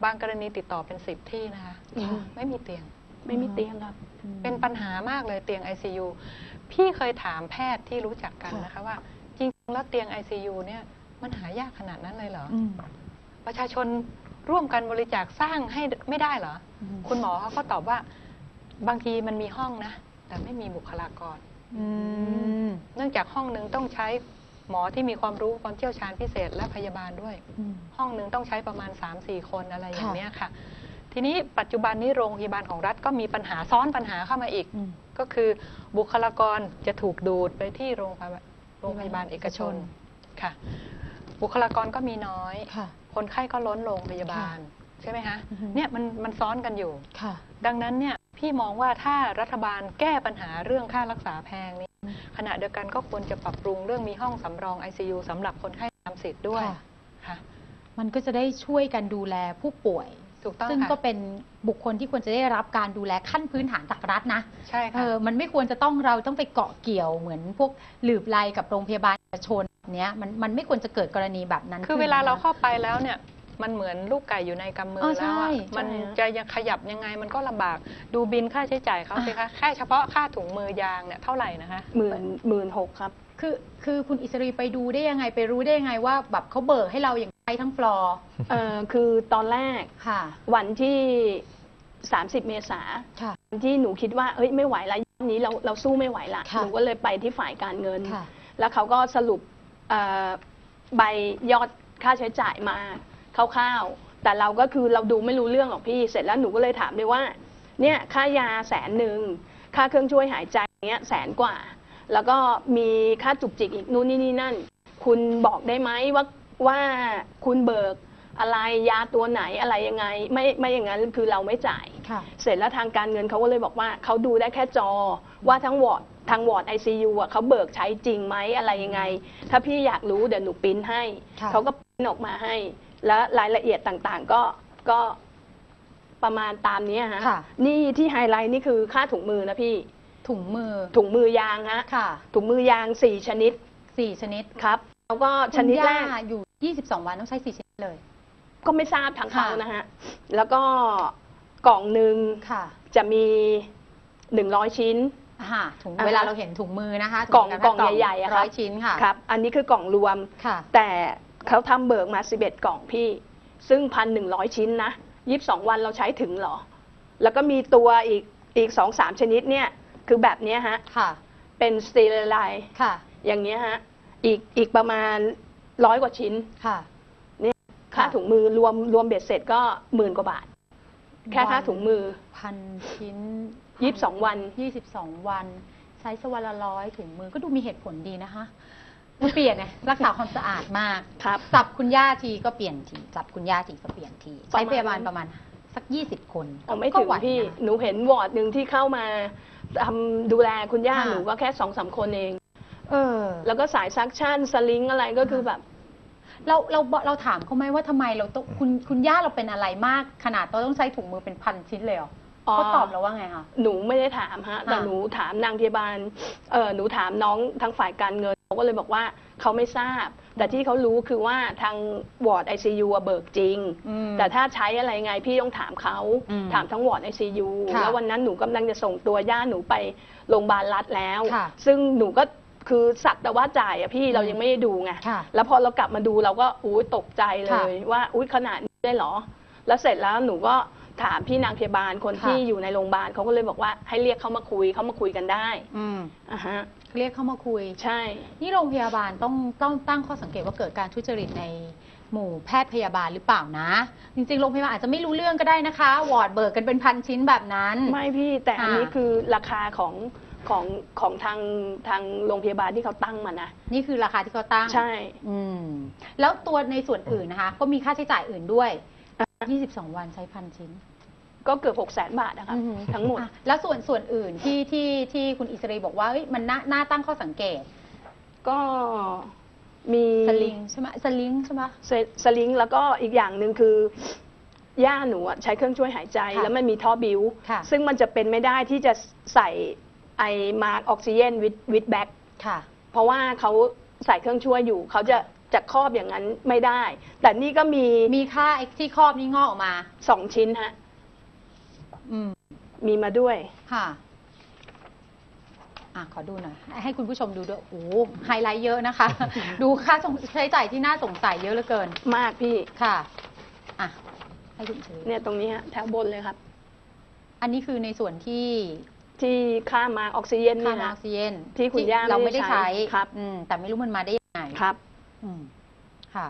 บางกรณีติดต่อเป็น10ที่นะคะไม่มีเตียงไม่มีเตียงครับเป็นปัญหามากเลยเตียง ICU พี่เคยถามแพทย์ที่รู้จักกันนะคะว่าจริงๆแล้วเตียง ICU เนี่ยมันหายากขนาดนั้นเลยเหรอประชาชนร่วมกันบริจาคสร้างให้ไม่ได้เหรอคุณหมอเขาก็ตอบว่าบางทีมันมีห้องนะแต่ไม่มีบุคลากรเนื่องจากห้องนึงต้องใช้หมอที่มีความรู้ความเชี่ยวชาญพิเศษและพยาบาลด้วยห้องนึงต้องใช้ประมาณ 3-4 คนอะไรอย่างนี้ค่ะทีนี้ปัจจุบันนี้โรงพยาบาลของรัฐก็มีปัญหาซ้อนปัญหาเข้ามาอีกก็คือบุคลากรจะถูกดูดไปที่โรงพยาบาลเอกชนค่ะบุคลากรก็มีน้อยคนไข้ก็ล้นโรงพยาบาลใช่ไหมคะเนี่ยมันซ้อนกันอยู่ดังนั้นเนี่ยพี่มองว่าถ้ารัฐบาลแก้ปัญหาเรื่องค่ารักษาแพงนี้ขณะเดียวกันก็ควรจะปรับปรุงเรื่องมีห้องสำรอง ICU สำหรับคนไข้ตามสิทธิ์ด้วยค่ะมันก็จะได้ช่วยกันดูแลผู้ป่วยซึ่งก็เป็นบุคคลที่ควรจะได้รับการดูแลขั้นพื้นฐานจากรัฐนะใช่ค่ะมันไม่ควรจะต้องเราต้องไปเกาะเกี่ยวเหมือนพวกหลืบไล่กับโรงพยาบาลเอกชนเนี้ยมันไม่ควรจะเกิดกรณีแบบนั้นคือเวลาเราเข้าไปแล้วเนี่ยมันเหมือนลูกไก่อยู่ในกำมือแล้วมันจะยังขยับยังไงมันก็ลำบากดูบินค่าใช้จ่ายเขาสิคะแค่เฉพาะค่าถุงมือยางเนี่ยเท่าไหร่นะคะ16,000ครับคือคุณอิสรีไปดูได้ยังไงไปรู้ได้ยังไงว่าแบบเขาเบิกให้เราอย่างไรทั้งฟลอร์คือตอนแรกวันที่30 เมษายนที่หนูคิดว่าเฮ้ยไม่ไหวละนี้เราสู้ไม่ไหวละหนูก็เลยไปที่ฝ่ายการเงินแล้วเขาก็สรุปใบยอดค่าใช้จ่ายมาคร่าวๆแต่เราก็คือเราดูไม่รู้เรื่องหรอกพี่เสร็จแล้วหนูก็เลยถามเลยว่าเนี่ยค่ายา100,000ค่าเครื่องช่วยหายใจเนี้ย100,000 กว่าแล้วก็มีค่าจุกจิกอีกนู่นนี่นั่นคุณบอกได้ไหมว่าคุณเบิกอะไรยาตัวไหนอะไรยังไงไม่อย่างนั้นคือเราไม่จ่ายเสร็จแล้วทางการเงินเขาก็เลยบอกว่าเขาดูได้แค่จอว่าทางวอร์ด ICU อ่ะเขาเบิกใช้จริงไหมอะไรยังไงถ้าพี่อยากรู้เดี๋ยวหนูปริ้นให้เขาก็ปริ้นออกมาให้และรายละเอียดต่างๆก็ประมาณตามนี้ฮะนี่ที่ไฮไลท์นี่คือค่าถุงมือนะพี่ถุงมือยางฮะถุงมือยาง4 ชนิดครับแล้วก็ชนิดแรกอยู่22 วันต้องใช้4 ชนิดเลยก็ไม่ทราบทางเขานะฮะแล้วก็กล่องหนึ่งจะมี100 ชิ้นเวลาเราเห็นถุงมือนะคะกล่องใหญ่ๆ100 ชิ้นค่ะครับอันนี้คือกล่องรวมแต่เขาทำเบิกมา11 กล่องพี่ซึ่ง 1,100 ชิ้นนะ22 วันเราใช้ถึงหรอแล้วก็มีตัวอีก 2-3 ชนิดเนี่ยคือแบบนี้ฮะเป็นสเตียร์ไลน์อย่างนี้ฮะอีกประมาณ100 กว่าชิ้นนี่ค่าถุงมือรวมเบ็ดเสร็จก็10,000 กว่าบาทแค่ค่าถุงมือ1,000 ชิ้น22 วันใช้วันละ100 ถุงมือก็ดูมีเหตุผลดีนะคะเปลี่ยนไงรักษาความสะอาดมากครับจับคุณย่าทีก็เปลี่ยนทีจับคุณย่าทีก็เปลี่ยนทีใช้พยาบาลประมาณสัก20 คนไม่ถึงพี่หนูเห็นวอร์ดหนึ่งที่เข้ามาทำดูแลคุณย่าหนูก็แค่2-3 คนเองแล้วก็สายซักชั่นสลิงอะไรก็คือแบบเราถามเขาไหมว่าทำไมเราต้องคุณย่าเราเป็นอะไรมากขนาดต้องใช้ถุงมือเป็น1,000 ชิ้นเลยเขาตอบแล้วว่าไงคะหนูไม่ได้ถามฮะแต่หนูถามนางพยาบาลหนูถามน้องทางฝ่ายการเงินเขาก็เลยบอกว่าเขาไม่ทราบแต่ที่เขารู้คือว่าทางวอร์ด ICU เบิกจริงแต่ถ้าใช้อะไรไงพี่ต้องถามเขาถามทั้งวอร์ด ICU แล้ววันนั้นหนูกำลังจะส่งตัวย่าหนูไปโรงพยาบาลรัฐแล้วซึ่งหนูก็คือสักแต่ว่าจ่ายอะพี่เรายังไม่ได้ดูไงแล้วพอเรากลับมาดูเราก็อุ้ยตกใจเลยว่าอุ้ยขนาดนี้ได้เหรอแล้วเสร็จแล้วหนูก็ถามพี่นางพยาบาลคนที่อยู่ในโรงพยาบาลเขาก็เลยบอกว่าให้เรียกเขามาคุยกันได้เรียกเข้ามาคุยใช่นี่โรงพยาบาลต้องตั้งข้อสังเกตว่าเกิดการทุจริตในหมู่แพทย์พยาบาลหรือเปล่านะจริงๆโรงพยาบาลอาจจะไม่รู้เรื่องก็ได้นะคะวอร์ดเบิกกันเป็น1,000 ชิ้นแบบนั้นไม่พี่แต่อันนี้คือราคาของทางโรงพยาบาลที่เขาตั้งมานะนี่คือราคาที่เขาตั้งใช่แล้วตัวในส่วนอื่นนะคะก็มีค่าใช้จ่ายอื่นด้วย22 วันใช้1,000 ชิ้นก็เกือบ600,000 บาทนะคะทั้งหมดแล้วส่วนอื่นที่คุณอิสรีบอกว่ามันน่าตั้งข้อสังเกตก็มีสลิงใช่ไหมสลิงแล้วก็อีกอย่างหนึ่งคือย่าหนูใช้เครื่องช่วยหายใจแล้วมันมีท่อบิวซึ่งมันจะเป็นไม่ได้ที่จะใส่ไอมาร์กออกซิเจนวิดแบ็ก ค่ะเพราะว่าเขาใส่เครื่องช่วยอยู่เขาจะครอบอย่างนั้นไม่ได้แต่นี่ก็มีค่าที่ครอบนี่งอกออกมา2ชิ้นฮะมีมาด้วยค่ะขอดูหน่อยให้คุณผู้ชมดูด้วยโอ้ไฮไลท์เยอะนะคะ ดูค่าใช้จ่ายที่น่าสงสัยเยอะเหลือเกินมากพี่ค่ะให้คุณถือเนี่ยตรงนี้ฮะแถวบนเลยครับอันนี้คือในส่วนที่ค่ามาออกซิเจนค่ามาออกซิเจนที่คุณย่าเราไม่ได้ใช้ครับแต่ไม่รู้มันมาได้ยังไงครับค่ะ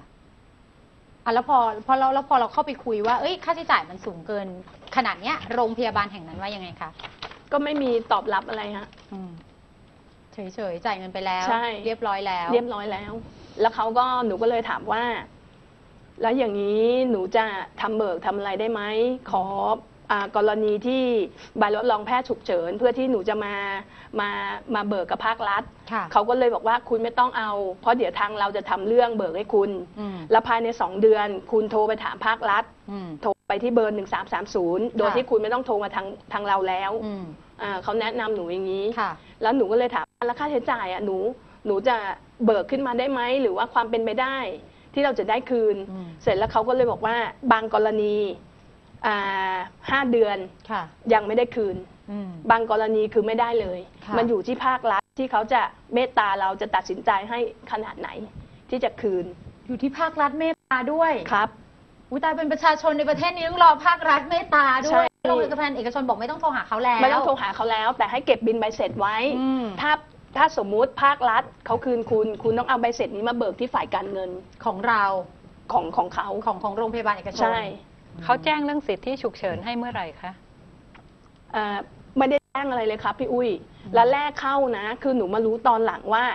แล้วพอเราเข้าไปคุยว่าเอ้ยค่าใช้จ่ายมันสูงเกินขนาดเนี้ยโรงพยาบาลแห่งนั้นว่ายังไงคะก็ไม่มีตอบรับอะไรฮะเฉยๆจ่ายเงินไปแล้วเรียบร้อยแล้วเขาก็หนูก็เลยถามว่าแล้วอย่างนี้หนูจะทำเบิกทำอะไรได้ไหมขอกรณีที่ใบรับรองแพทย์ฉุกเฉินเพื่อที่หนูจะมาเบิกกับภาครัฐเขาก็เลยบอกว่าคุณไม่ต้องเอาเพราะเดี๋ยวทางเราจะทำเรื่องเบิกให้คุณและภายใน2เดือนคุณโทรไปถามภาครัฐโทรไปที่เบอร์1330โดยที่คุณไม่ต้องโทรมาทางเราแล้วเขาแนะนำหนูอย่างนี้แล้วหนูก็เลยถามแล้วค่าใช้จ่ายหนูจะเบิกขึ้นมาได้ไหมหรือว่าความเป็นไปได้ที่เราจะได้คืนเสร็จแล้วเขาก็เลยบอกว่าบางกรณี5 เดือนยังไม่ได้คืนบางกรณีคือไม่ได้เลยมันอยู่ที่ภาครัฐที่เขาจะเมตตาเราจะตัดสินใจให้ขนาดไหนที่จะคืนอยู่ที่ภาครัฐเมตตาด้วยครับอุตส่าห์เป็นประชาชนในประเทศนี้ต้องรอภาครัฐเมตตาด้วยโรงพยาบาลเอกชนบอกไม่ต้องโทรหาเขาแล้วไม่ต้องโทรหาเขาแล้วแต่ให้เก็บบินใบเสร็จไว้ถ้าสมมุติภาครัฐเขาคืนคุณต้องเอาใบเสร็จนี้มาเบิกที่ฝ่ายการเงินของเราของเขาของโรงพยาบาลเอกชนใช่เขาแจ้งเรื่องสิทธิฉุกเฉินให้เมื่อไหร่คะไม่ได้แจ้งอะไรเลยครับพี่อุ้ยและแรกเข้านะคือหนูมารู้ตอนหลังว่า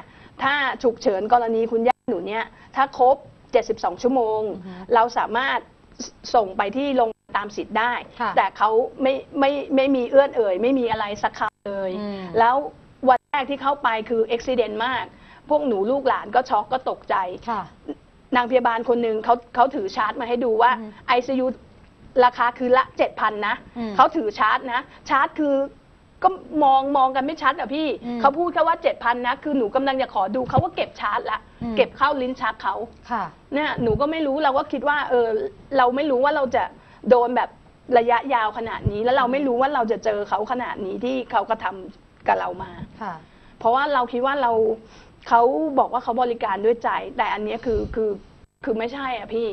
ถ้าฉุกเฉินกรณีคุณย่าหนูเนี่ยถ้าครบ72ชั่วโมงเราสามารถส่งไปที่ลงตามสิทธิ์ได้แต่เขาไม่มีเอื้อนเอ่ยไม่มีอะไรสักคำเลยแล้ววันแรกที่เข้าไปคืออุบิเหตุมากพวกหนูลูกหลานก็ช็อกก็ตกใจนางพยาบาลคนหนึ่งเขาถือชาร์จมาให้ดูว่า ICU ราคาคือละ 7,000 นะเขาถือชาร์จนะชาร์จคือก็มองกันไม่ชัดอ่ะพี่เขาพูดแค่ว่า 7,000 นะคือหนูกำลังจะขอดูเขาก็เก็บชาร์จละเก็บเข้าลิ้นชักเขาเนี่ยหนูก็ไม่รู้เราก็คิดว่าเราไม่รู้ว่าเราจะโดนแบบระยะยาวขนาดนี้แล้วเราไม่รู้ว่าเราจะเจอเขาขนาดนี้ที่เขากระทำกับเรามาเพราะว่าเราคิดว่าเขาบอกว่าเขาบริการด้วยใจแต่อันนี้คือไม่ใช่อ่ะพี่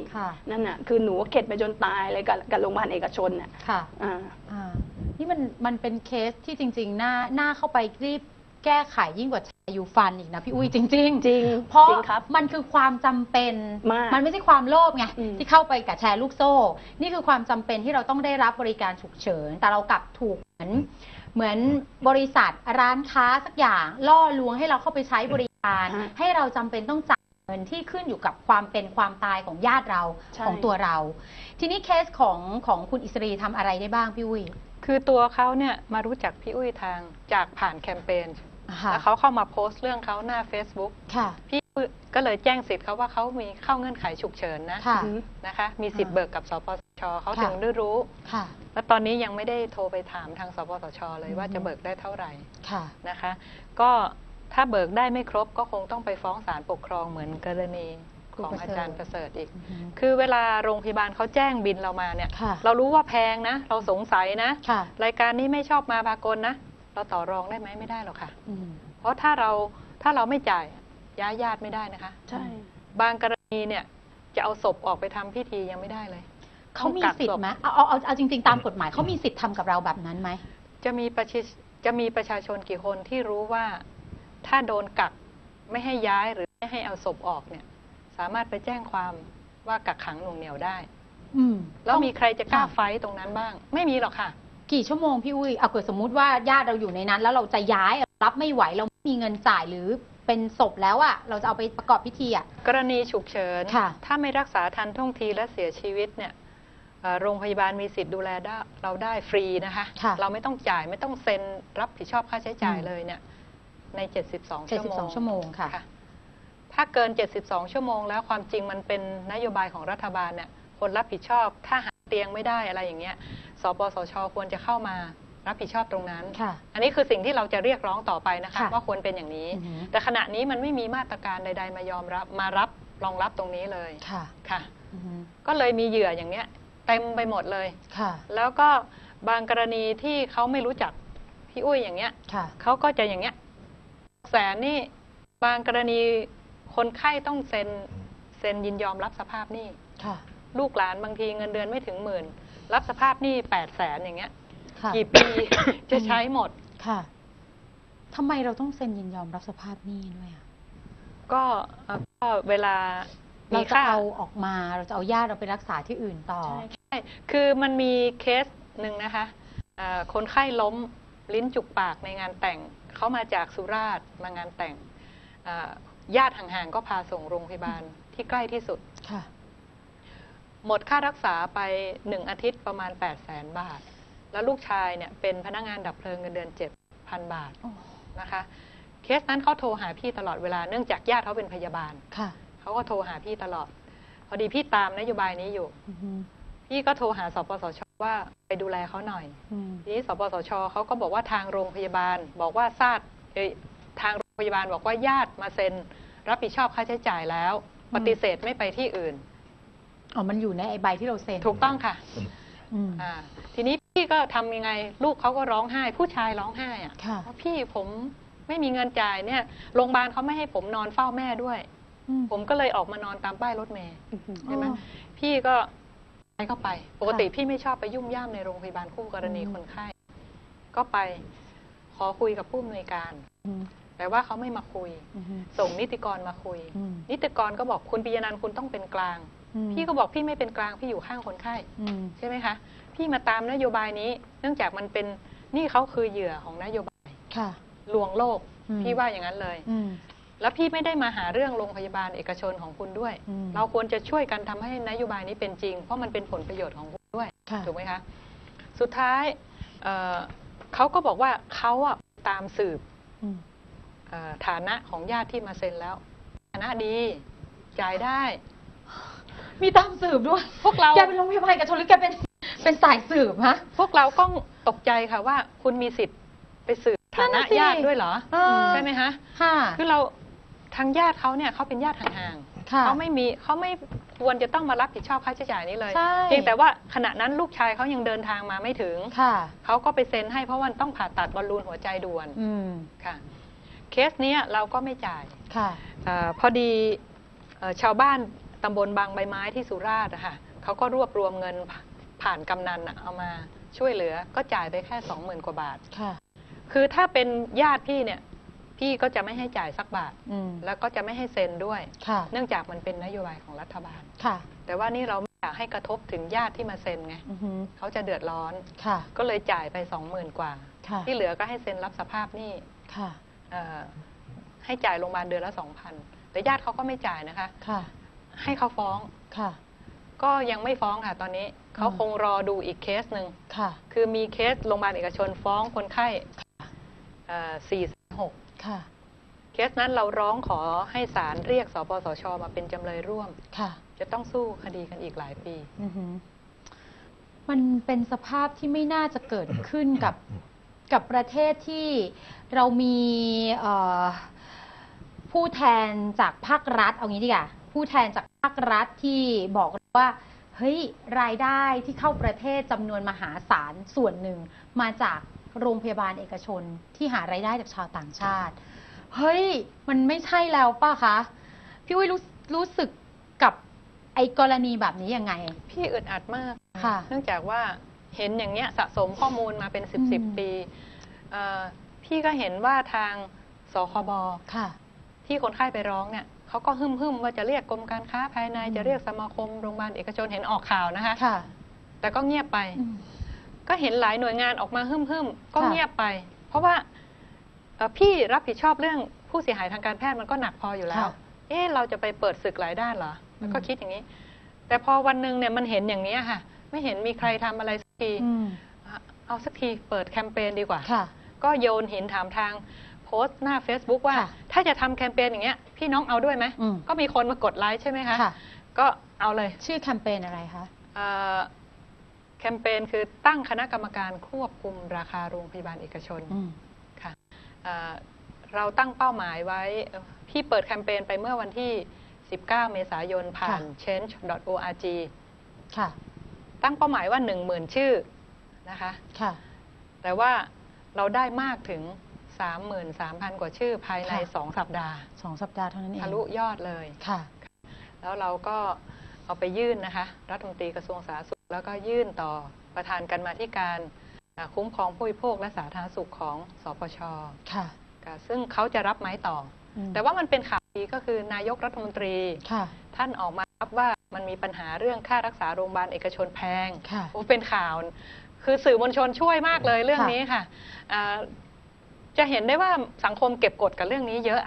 นั่นน่ะคือหนูเข็ดไปจนตายเลยกับโรงพยาบาลเอกชนน่ะนี่มันเป็นเคสที่จริงๆหน้าเข้าไปรีบแก้ไขยิ่งกว่าชายูฟันอีกนะพี่อุ้ยจริงๆจริงเพราะมันคือความจำเป็นมันไม่ใช่ความโลภไงที่เข้าไปกับแชร์ลูกโซ่นี่คือความจำเป็นที่เราต้องได้รับบริการฉุกเฉินแต่เรากลับถูกเหมือนบริษัทร้านค้าสักอย่างล่อลวงให้เราเข้าไปใช้บริการให้เราจำเป็นต้องจ่ายเงินที่ขึ้นอยู่กับความเป็นความตายของญาติเราของตัวเราทีนี้เคสของคุณอิสรีทำอะไรได้บ้างพี่อุ้ยคือตัวเขาเนี่ยมารู้จักพี่อุ้ยทางจากผ่านแคมเปญแล้วเขาเข้ามาโพสต์เรื่องเขาหน้า Facebook พี่ก็เลยแจ้งสิทธิ์เขาว่าเขามีเข้าเงื่อนไขฉุกเฉินนะคะมีสิทธิ์เบิกกับสปสช.เขาถึงได้รู้แล้วตอนนี้ยังไม่ได้โทรไปถามทางสปสช.เลยว่าจะเบิกได้เท่าไหร่นะคะก็ถ้าเบิกได้ไม่ครบก็คงต้องไปฟ้องศาลปกครองเหมือนกรณีของอาจารย์ประเสริฐอีกคือเวลาโรงพยาบาลเขาแจ้งบินเรามาเนี่ยเรารู้ว่าแพงนะเราสงสัยนะรายการนี้ไม่ชอบมาพากลนะเราต่อรองได้ไหมไม่ได้หรอกค่ะเพราะถ้าเราไม่จ่ายย้ายญาติไม่ได้นะคะใช่บางกรณีเนี่ยจะเอาศพออกไปทำพิธียังไม่ได้เลยเขามีสิทธิ์ไหมเอาจริงๆตามกฎหมายเขามีสิทธิ์ทำกับเราแบบนั้นไหมจะมีประชาชนกี่คนที่รู้ว่าถ้าโดนกักไม่ให้ย้ายหรือไม่ให้เอาศพออกเนี่ยสามารถไปแจ้งความว่ากักขังหน่วงเหนี่ยวได้แล้วมีใครจะกล้าไฟตรงนั้นบ้างไม่มีหรอกค่ะกี่ชั่วโมงพี่อุ้ยเอาเกิดสมมุติว่าญาติเราอยู่ในนั้นแล้วเราจะย้ายรับไม่ไหวเราไม่มีเงินจ่ายหรือเป็นศพแล้วอ่ะเราจะเอาไปประกอบพิธีอ่ะกรณีฉุกเฉินถ้าไม่รักษาทันท่วงทีและเสียชีวิตเนี่ยโรงพยาบาลมีสิทธิ์ดูแลเราได้ฟรีนะคะเราไม่ต้องจ่ายไม่ต้องเซ็นรับผิดชอบค่าใช้จ่ายเลยเนี่ยใน72 ชั่วโมงค่ะถ้าเกิน72ชั่วโมงแล้วความจริงมันเป็นนโยบายของรัฐบาลเนี่ยคนรับผิดชอบถ้าหาเตียงไม่ได้อะไรอย่างเงี้ยสปสช.ควรจะเข้ามา รับผิดชอบตรงนั้นอันนี้คือสิ่งที่เราจะเรียกร้องต่อไปนะคะว่าควรเป็นอย่างนี้แต่ขณะนี้มันไม่มีมาตรการใดๆมารับรองรับตรงนี้เลยค่ะก็เลยมีเหยื่ออย่างเนี้ยเต็มไปหมดเลยค่ะแล้วก็บางกรณีที่เขาไม่รู้จักพี่อุ้ยอย่างเนี้ยเขาก็จะอย่างเนี้ยแสนนี่บางกรณีคนไข้ต้องเซ็นยินยอมรับสภาพหนี้ลูกหลานบางทีเงินเดือนไม่ถึงหมื่นรับสภาพหนี้800,000อย่างเงี้ยกี่ปี จะใช้หมดค่ะทำไมเราต้องเซ็นยินยอมรับสภาพหนี้ด้วยอ่ะก็เวลาเราจะเอาออกมาเราจะเอาญาติเราไปรักษาที่อื่นต่อใช่คือมันมีเคสหนึ่งนะคะคนไข้ล้มลิ้นจุกปากในงานแต่งเขามาจากสุราษฎร์มางานแต่งญาติห่างๆก็พาส่งโรงพยาบาลที่ใกล้ที่สุดค่ะหมดค่ารักษาไป1 อาทิตย์ประมาณ800,000 บาทแล้วลูกชายเนี่ยเป็นพนักงานดับเพลิงเงินเดือน7,000 บาทนะคะเคสนั้นเขาโทรหาพี่ตลอดเวลาเนื่องจากญาติเขาเป็นพยาบาลค่ะเขาก็โทรหาพี่ตลอดพอดีพี่ตามนโยบายนี้อยู่พี่ก็โทรหาสปสชว่าไปดูแลเขาหน่อยทีนี้สปสชเขาก็บอกว่าทางโรงพยาบาลบอกว่าทางโรงพยาบาลบอกว่าญาติมาเซ็นรับผิดชอบค่าใช้จ่ายแล้วปฏิเสธไม่ไปที่อื่นอ๋อมันอยู่ในใบที่เราเซ็นถูกต้องค่ะทีนี้พี่ก็ทำยังไงลูกเขาก็ร้องไห้ผู้ชายร้องไห้อะเพราะพี่ผมไม่มีเงินจ่ายเนี่ยโรงพยาบาลเขาไม่ให้ผมนอนเฝ้าแม่ด้วยผมก็เลยออกมานอนตามป้ายรถเมล์ใช่ไหมพี่ก็ไปเข้าไปปกติพี่ไม่ชอบไปยุ่มย่ามในโรงพยาบาลคู่กรณีคนไข้ก็ไปขอคุยกับผู้อำนวยการแต่ว่าเขาไม่มาคุยส่งนิติกรมาคุยนิติกรก็บอกคุณปิยนันท์คุณต้องเป็นกลางพี่ก็บอกพี่ไม่เป็นกลางพี่อยู่ข้างคนไข้ใช่ไหมคะพี่มาตามนโยบายนี้เนื่องจากมันเป็นนี่เขาคือเหยื่อของนโยบายลวงโลกพี่ว่าอย่างนั้นเลยแล้วพี่ไม่ได้มาหาเรื่องโรงพยาบาลเอกชนของคุณด้วยเราควรจะช่วยกันทำให้นโยบายนี้เป็นจริงเพราะมันเป็นผลประโยชน์ของคุณด้วยถูกไหมคะสุดท้ายเขาก็บอกว่าเขาอะตามสืบฐานะของญาติที่มาเซ็นแล้วฐานะดีจ่ายได้มีตามสืบด้วยพวกเราแกเป็นโรงพยาบาลเอกชนหรือแกเป็นสายสืบฮะพวกเราก็ตกใจค่ะว่าคุณมีสิทธิ์ไปสืบฐานะญาติด้วยเหรอใช่ไหมคะคือเราทางญาติเขาเนี่ยเขาเป็นญาติห่างๆเขาไม่ควรจะต้องมารับผิดชอบค่าใช้จ่ายนี้เลยเพียงแต่ว่าขณะนั้นลูกชายเขายังเดินทางมาไม่ถึงเขาก็ไปเซ็นให้เพราะว่าต้องผ่าตัดบอลลูนหัวใจด่วนค่ะเคสนี้เราก็ไม่จ่ายพอดีชาวบ้านตำบลบางใบไม้ที่สุราษฎร์ค่ะเขาก็รวบรวมเงินผ่านกำนันเอามาช่วยเหลือก็จ่ายไปแค่20,000 กว่าบาทคือถ้าเป็นญาติพี่เนี่ยพี่ก็จะไม่ให้จ่ายสักบาทแล้วก็จะไม่ให้เซ็นด้วยเนื่องจากมันเป็นนโยบายของรัฐบาลแต่ว่านี่เราไม่อยากให้กระทบถึงญาติที่มาเซ็นไงเขาจะเดือดร้อนก็เลยจ่ายไป20,000 กว่าที่เหลือก็ให้เซ็นรับสภาพหนี้ให้จ่ายโรงพยาบาลเดือนละ2,000แต่ญาติเขาก็ไม่จ่ายนะคะให้เขาฟ้องค่ะก็ยังไม่ฟ้องค่ะตอนนี้เขาคงรอดูอีกเคสหนึ่งค่ะคือมีเคสโรงพยาบาลเอกชนฟ้องคนไข้406ค่ะเคสนั้นเราร้องขอให้ศาลเรียกสปสช.มาเป็นจำเลยร่วมค่ะจะต้องสู้คดีกันอีกหลายปีมันเป็นสภาพที่ไม่น่าจะเกิดขึ้นกับประเทศที่เรามีผู้แทนจากภาครัฐเอางี้ดีกว่าผู้แทนจากภาครัฐที่บอกว่าเฮ้ยรายได้ที่เข้าประเทศจำนวนมหาศาลส่วนหนึ่งมาจากโรงพยาบาลเอกชนที่หารายได้จากชาวต่างชาติเฮ้ยมันไม่ใช่แล้วป่ะคะพี่อุ้ยรู้สึกกับไอ้กรณีแบบนี้ยังไงพี่อึดอัดมากค่ะเนื่องจากว่าเห็นอย่างเนี้ยสะสมข้อมูลมาเป็น10 ปีพี่ก็เห็นว่าทางสคบ.ค่ะที่คนไข้ไปร้องเนี่ยเขาก็หึ่มว่าจะเรียกกรมการค้าภายในจะเรียกสมาคมโรงพยาบาลเอกชนเห็นออกข่าวนะคะแต่ก็เงียบไปก็เห็นหลายหน่วยงานออกมาหึ่มก็เงียบไปเพราะว่าพี่รับผิดชอบเรื่องผู้เสียหายทางการแพทย์มันก็หนักพออยู่แล้วเราจะไปเปิดศึกหลายด้านเหรอมันก็คิดอย่างนี้แต่พอวันหนึ่งเนี่ยมันเห็นอย่างนี้ค่ะไม่เห็นมีใครทำอะไรสักทีเอาสักทีเปิดแคมเปญดีกว่าก็โยนหินถามทางโพสต์หน้า Facebook ว่าถ้าจะทำแคมเปญอย่างเงี้ยพี่น้องเอาด้วยไหมก็มีคนมากดไลค์ใช่ไหมคะก็เอาเลยชื่อแคมเปญอะไรคะแค แคมเปญคือตั้งคณะกรรมการควบคุมราคาโรงพยาบาลเอกชนค่ะเราตั้งเป้าหมายไว้ที่เปิดแคมเปญไปเมื่อวันที่19 เมษายนผ่าน change.org ค่ะตั้งเป้าหมายว่า 10,000 ชื่อนะคะค่ะแต่ว่าเราได้มากถึง 33,000 กว่าชื่อภายใน2สัปดาห์2สัปดาห์เท่านั้นเองทะลุยอดเลยค่ะแล้วเราก็เอาไปยื่นนะคะรัฐมนตรีกระทรวงสาธารณสุขแล้วก็ยื่นต่อประธานกรรมาธิการคุ้มครองผู้บริโภคและสาธารณสุขของสปช.ค่ะซึ่งเขาจะรับไม้ต่อแต่ว่ามันเป็นข่าวดีก็คือนายกรัฐมนตรีท่านออกมารับว่ามันมีปัญหาเรื่องค่ารักษาโรงพยาบาลเอกชนแพงเป็นข่าวคือสื่อมวลชนช่วยมากเลยเรื่องนี้ค่ะจะเห็นได้ว่าสังคมเก็บกดกับเรื่องนี้เยอะ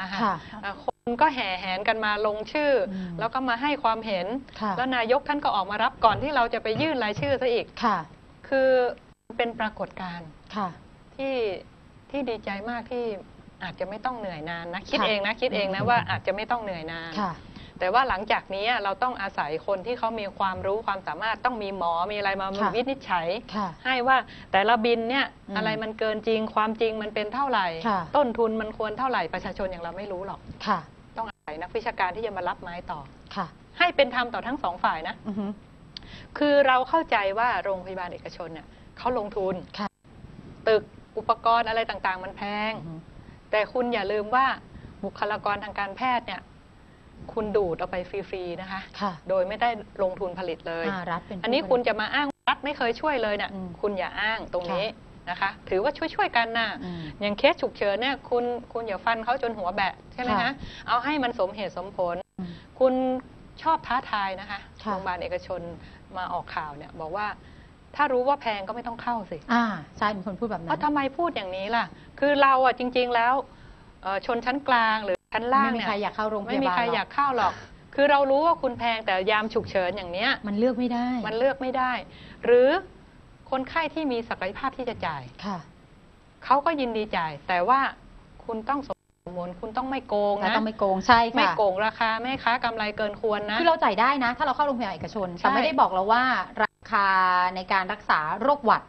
คนก็แห่แหนกันมาลงชื่อแล้วก็มาให้ความเห็นแล้วนายกท่านก็ออกมารับก่อนที่เราจะไปยื่นรายชื่อซะอีกคือเป็นปรากฏการณ์ที่ดีใจมากที่อาจจะไม่ต้องเหนื่อยนานนะคิดเองนะว่าอาจจะไม่ต้องเหนื่อยนานแต่ว่าหลังจากนี้เราต้องอาศัยคนที่เขามีความรู้ความสามารถต้องมีหมอมีอะไรมาวินิจฉัยให้ว่าแต่ละบินเนี่ยอะไรมันเกินจริงความจริงมันเป็นเท่าไหร่ต้นทุนมันควรเท่าไหร่ประชาชนอย่างเราไม่รู้หรอกต้องอาศัยนักวิชาการที่จะมารับไม้ต่อให้เป็นธรรมต่อทั้งสองฝ่ายนะคือเราเข้าใจว่าโรงพยาบาลเอกชนเนี่ยเขาลงทุนตึกอุปกรณ์อะไรต่างๆมันแพงแต่คุณอย่าลืมว่าบุคลากรทางการแพทย์เนี่ยคุณดูดเอาไปฟรีๆนะคะโดยไม่ได้ลงทุนผลิตเลยอันนี้คุณจะมาอ้างรัฐไม่เคยช่วยเลยเนี่ยคุณอย่าอ้างตรงนี้นะคะถือว่าช่วยๆกันนะอย่างเคสฉุกเฉินเนี่ยคุณอย่าฟันเขาจนหัวแบะใช่ไหมคะเอาให้มันสมเหตุสมผลคุณชอบท้าทายนะคะโรงพยาบาลเอกชนมาออกข่าวเนี่ยบอกว่าถ้ารู้ว่าแพงก็ไม่ต้องเข้าสิใช่เป็นคนพูดแบบนั้นทำไมพูดอย่างนี้ล่ะคือเราอ่ะจริงๆแล้วชนชั้นกลางหรือชั้นล่างเนี่ยไม่มีใครอยากเข้าโรงพยาบาลไม่มีใครอยากเข้าหรอกคือเรารู้ว่าคุณแพงแต่ยามฉุกเฉินอย่างเนี้ยมันเลือกไม่ได้หรือคนไข้ที่มีศักยภาพที่จะจ่ายค่ะเขาก็ยินดีจ่ายแต่ว่าคุณต้องสมมติคุณต้องไม่โกงนะต้องไม่โกงใช่ค่ะไม่โกงราคาไม่ค้ากำไรเกินควรนะคือเราจ่ายได้นะถ้าเราเข้าโรงพยาบาลเอกชนแต่ไม่ได้บอกเราว่าราคาในการรักษาโรคหวัด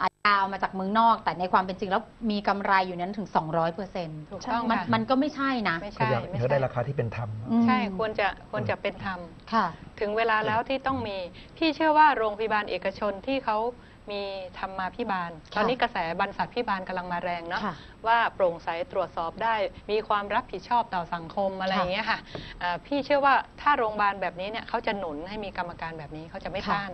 อาจจะเอามาจากเมืองนอกแต่ในความเป็นจริงแล้วมีกำไรอยู่นั้นถึง 200% ถูกต้องมันก็ไม่ใช่นะเขาได้ราคาที่เป็นธรรมใช่ควรจะเป็นธรรมถึงเวลาแล้วที่ต้องมีพี่เชื่อว่าโรงพยาบาลเอกชนที่เขามีธรรมาภิบาลตอนนี้กระแสบัณฑิตภิบาลกำลังมาแรงเนาะว่าโปร่งใสตรวจสอบได้มีความรับผิดชอบต่อสังคมอะไรอย่างเงี้ยค่ะพี่เชื่อว่าถ้าโรงพยาบาลแบบนี้เนี่ยเขาจะหนุนให้มีกรรมการแบบนี้เขาจะไม่ต้าน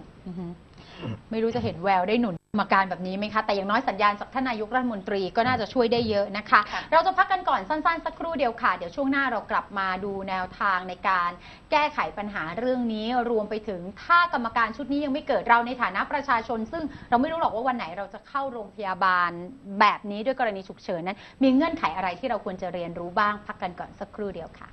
ไม่รู้จะเห็นแววได้หนุนกรรมการแบบนี้ไหมคะแต่อย่างน้อยสัญญาณจากท่านนายกรัฐมนตรีก็น่าจะช่วยได้เยอะนะคะเราจะพักกันก่อนสั้นๆสักครู่เดียวค่ะเดี๋ยวช่วงหน้าเรากลับมาดูแนวทางในการแก้ไขปัญหาเรื่องนี้รวมไปถึงถ้ากรรมการชุดนี้ยังไม่เกิดเราในฐานะประชาชนซึ่งเราไม่รู้หรอกว่าวันไหนเราจะเข้าโรงพยาบาลแบบนี้ด้วยกรณีฉุกเฉินนั้นมีเงื่อนไขอะไรที่เราควรจะเรียนรู้บ้างพักกันก่อนสักครู่เดียวค่ะ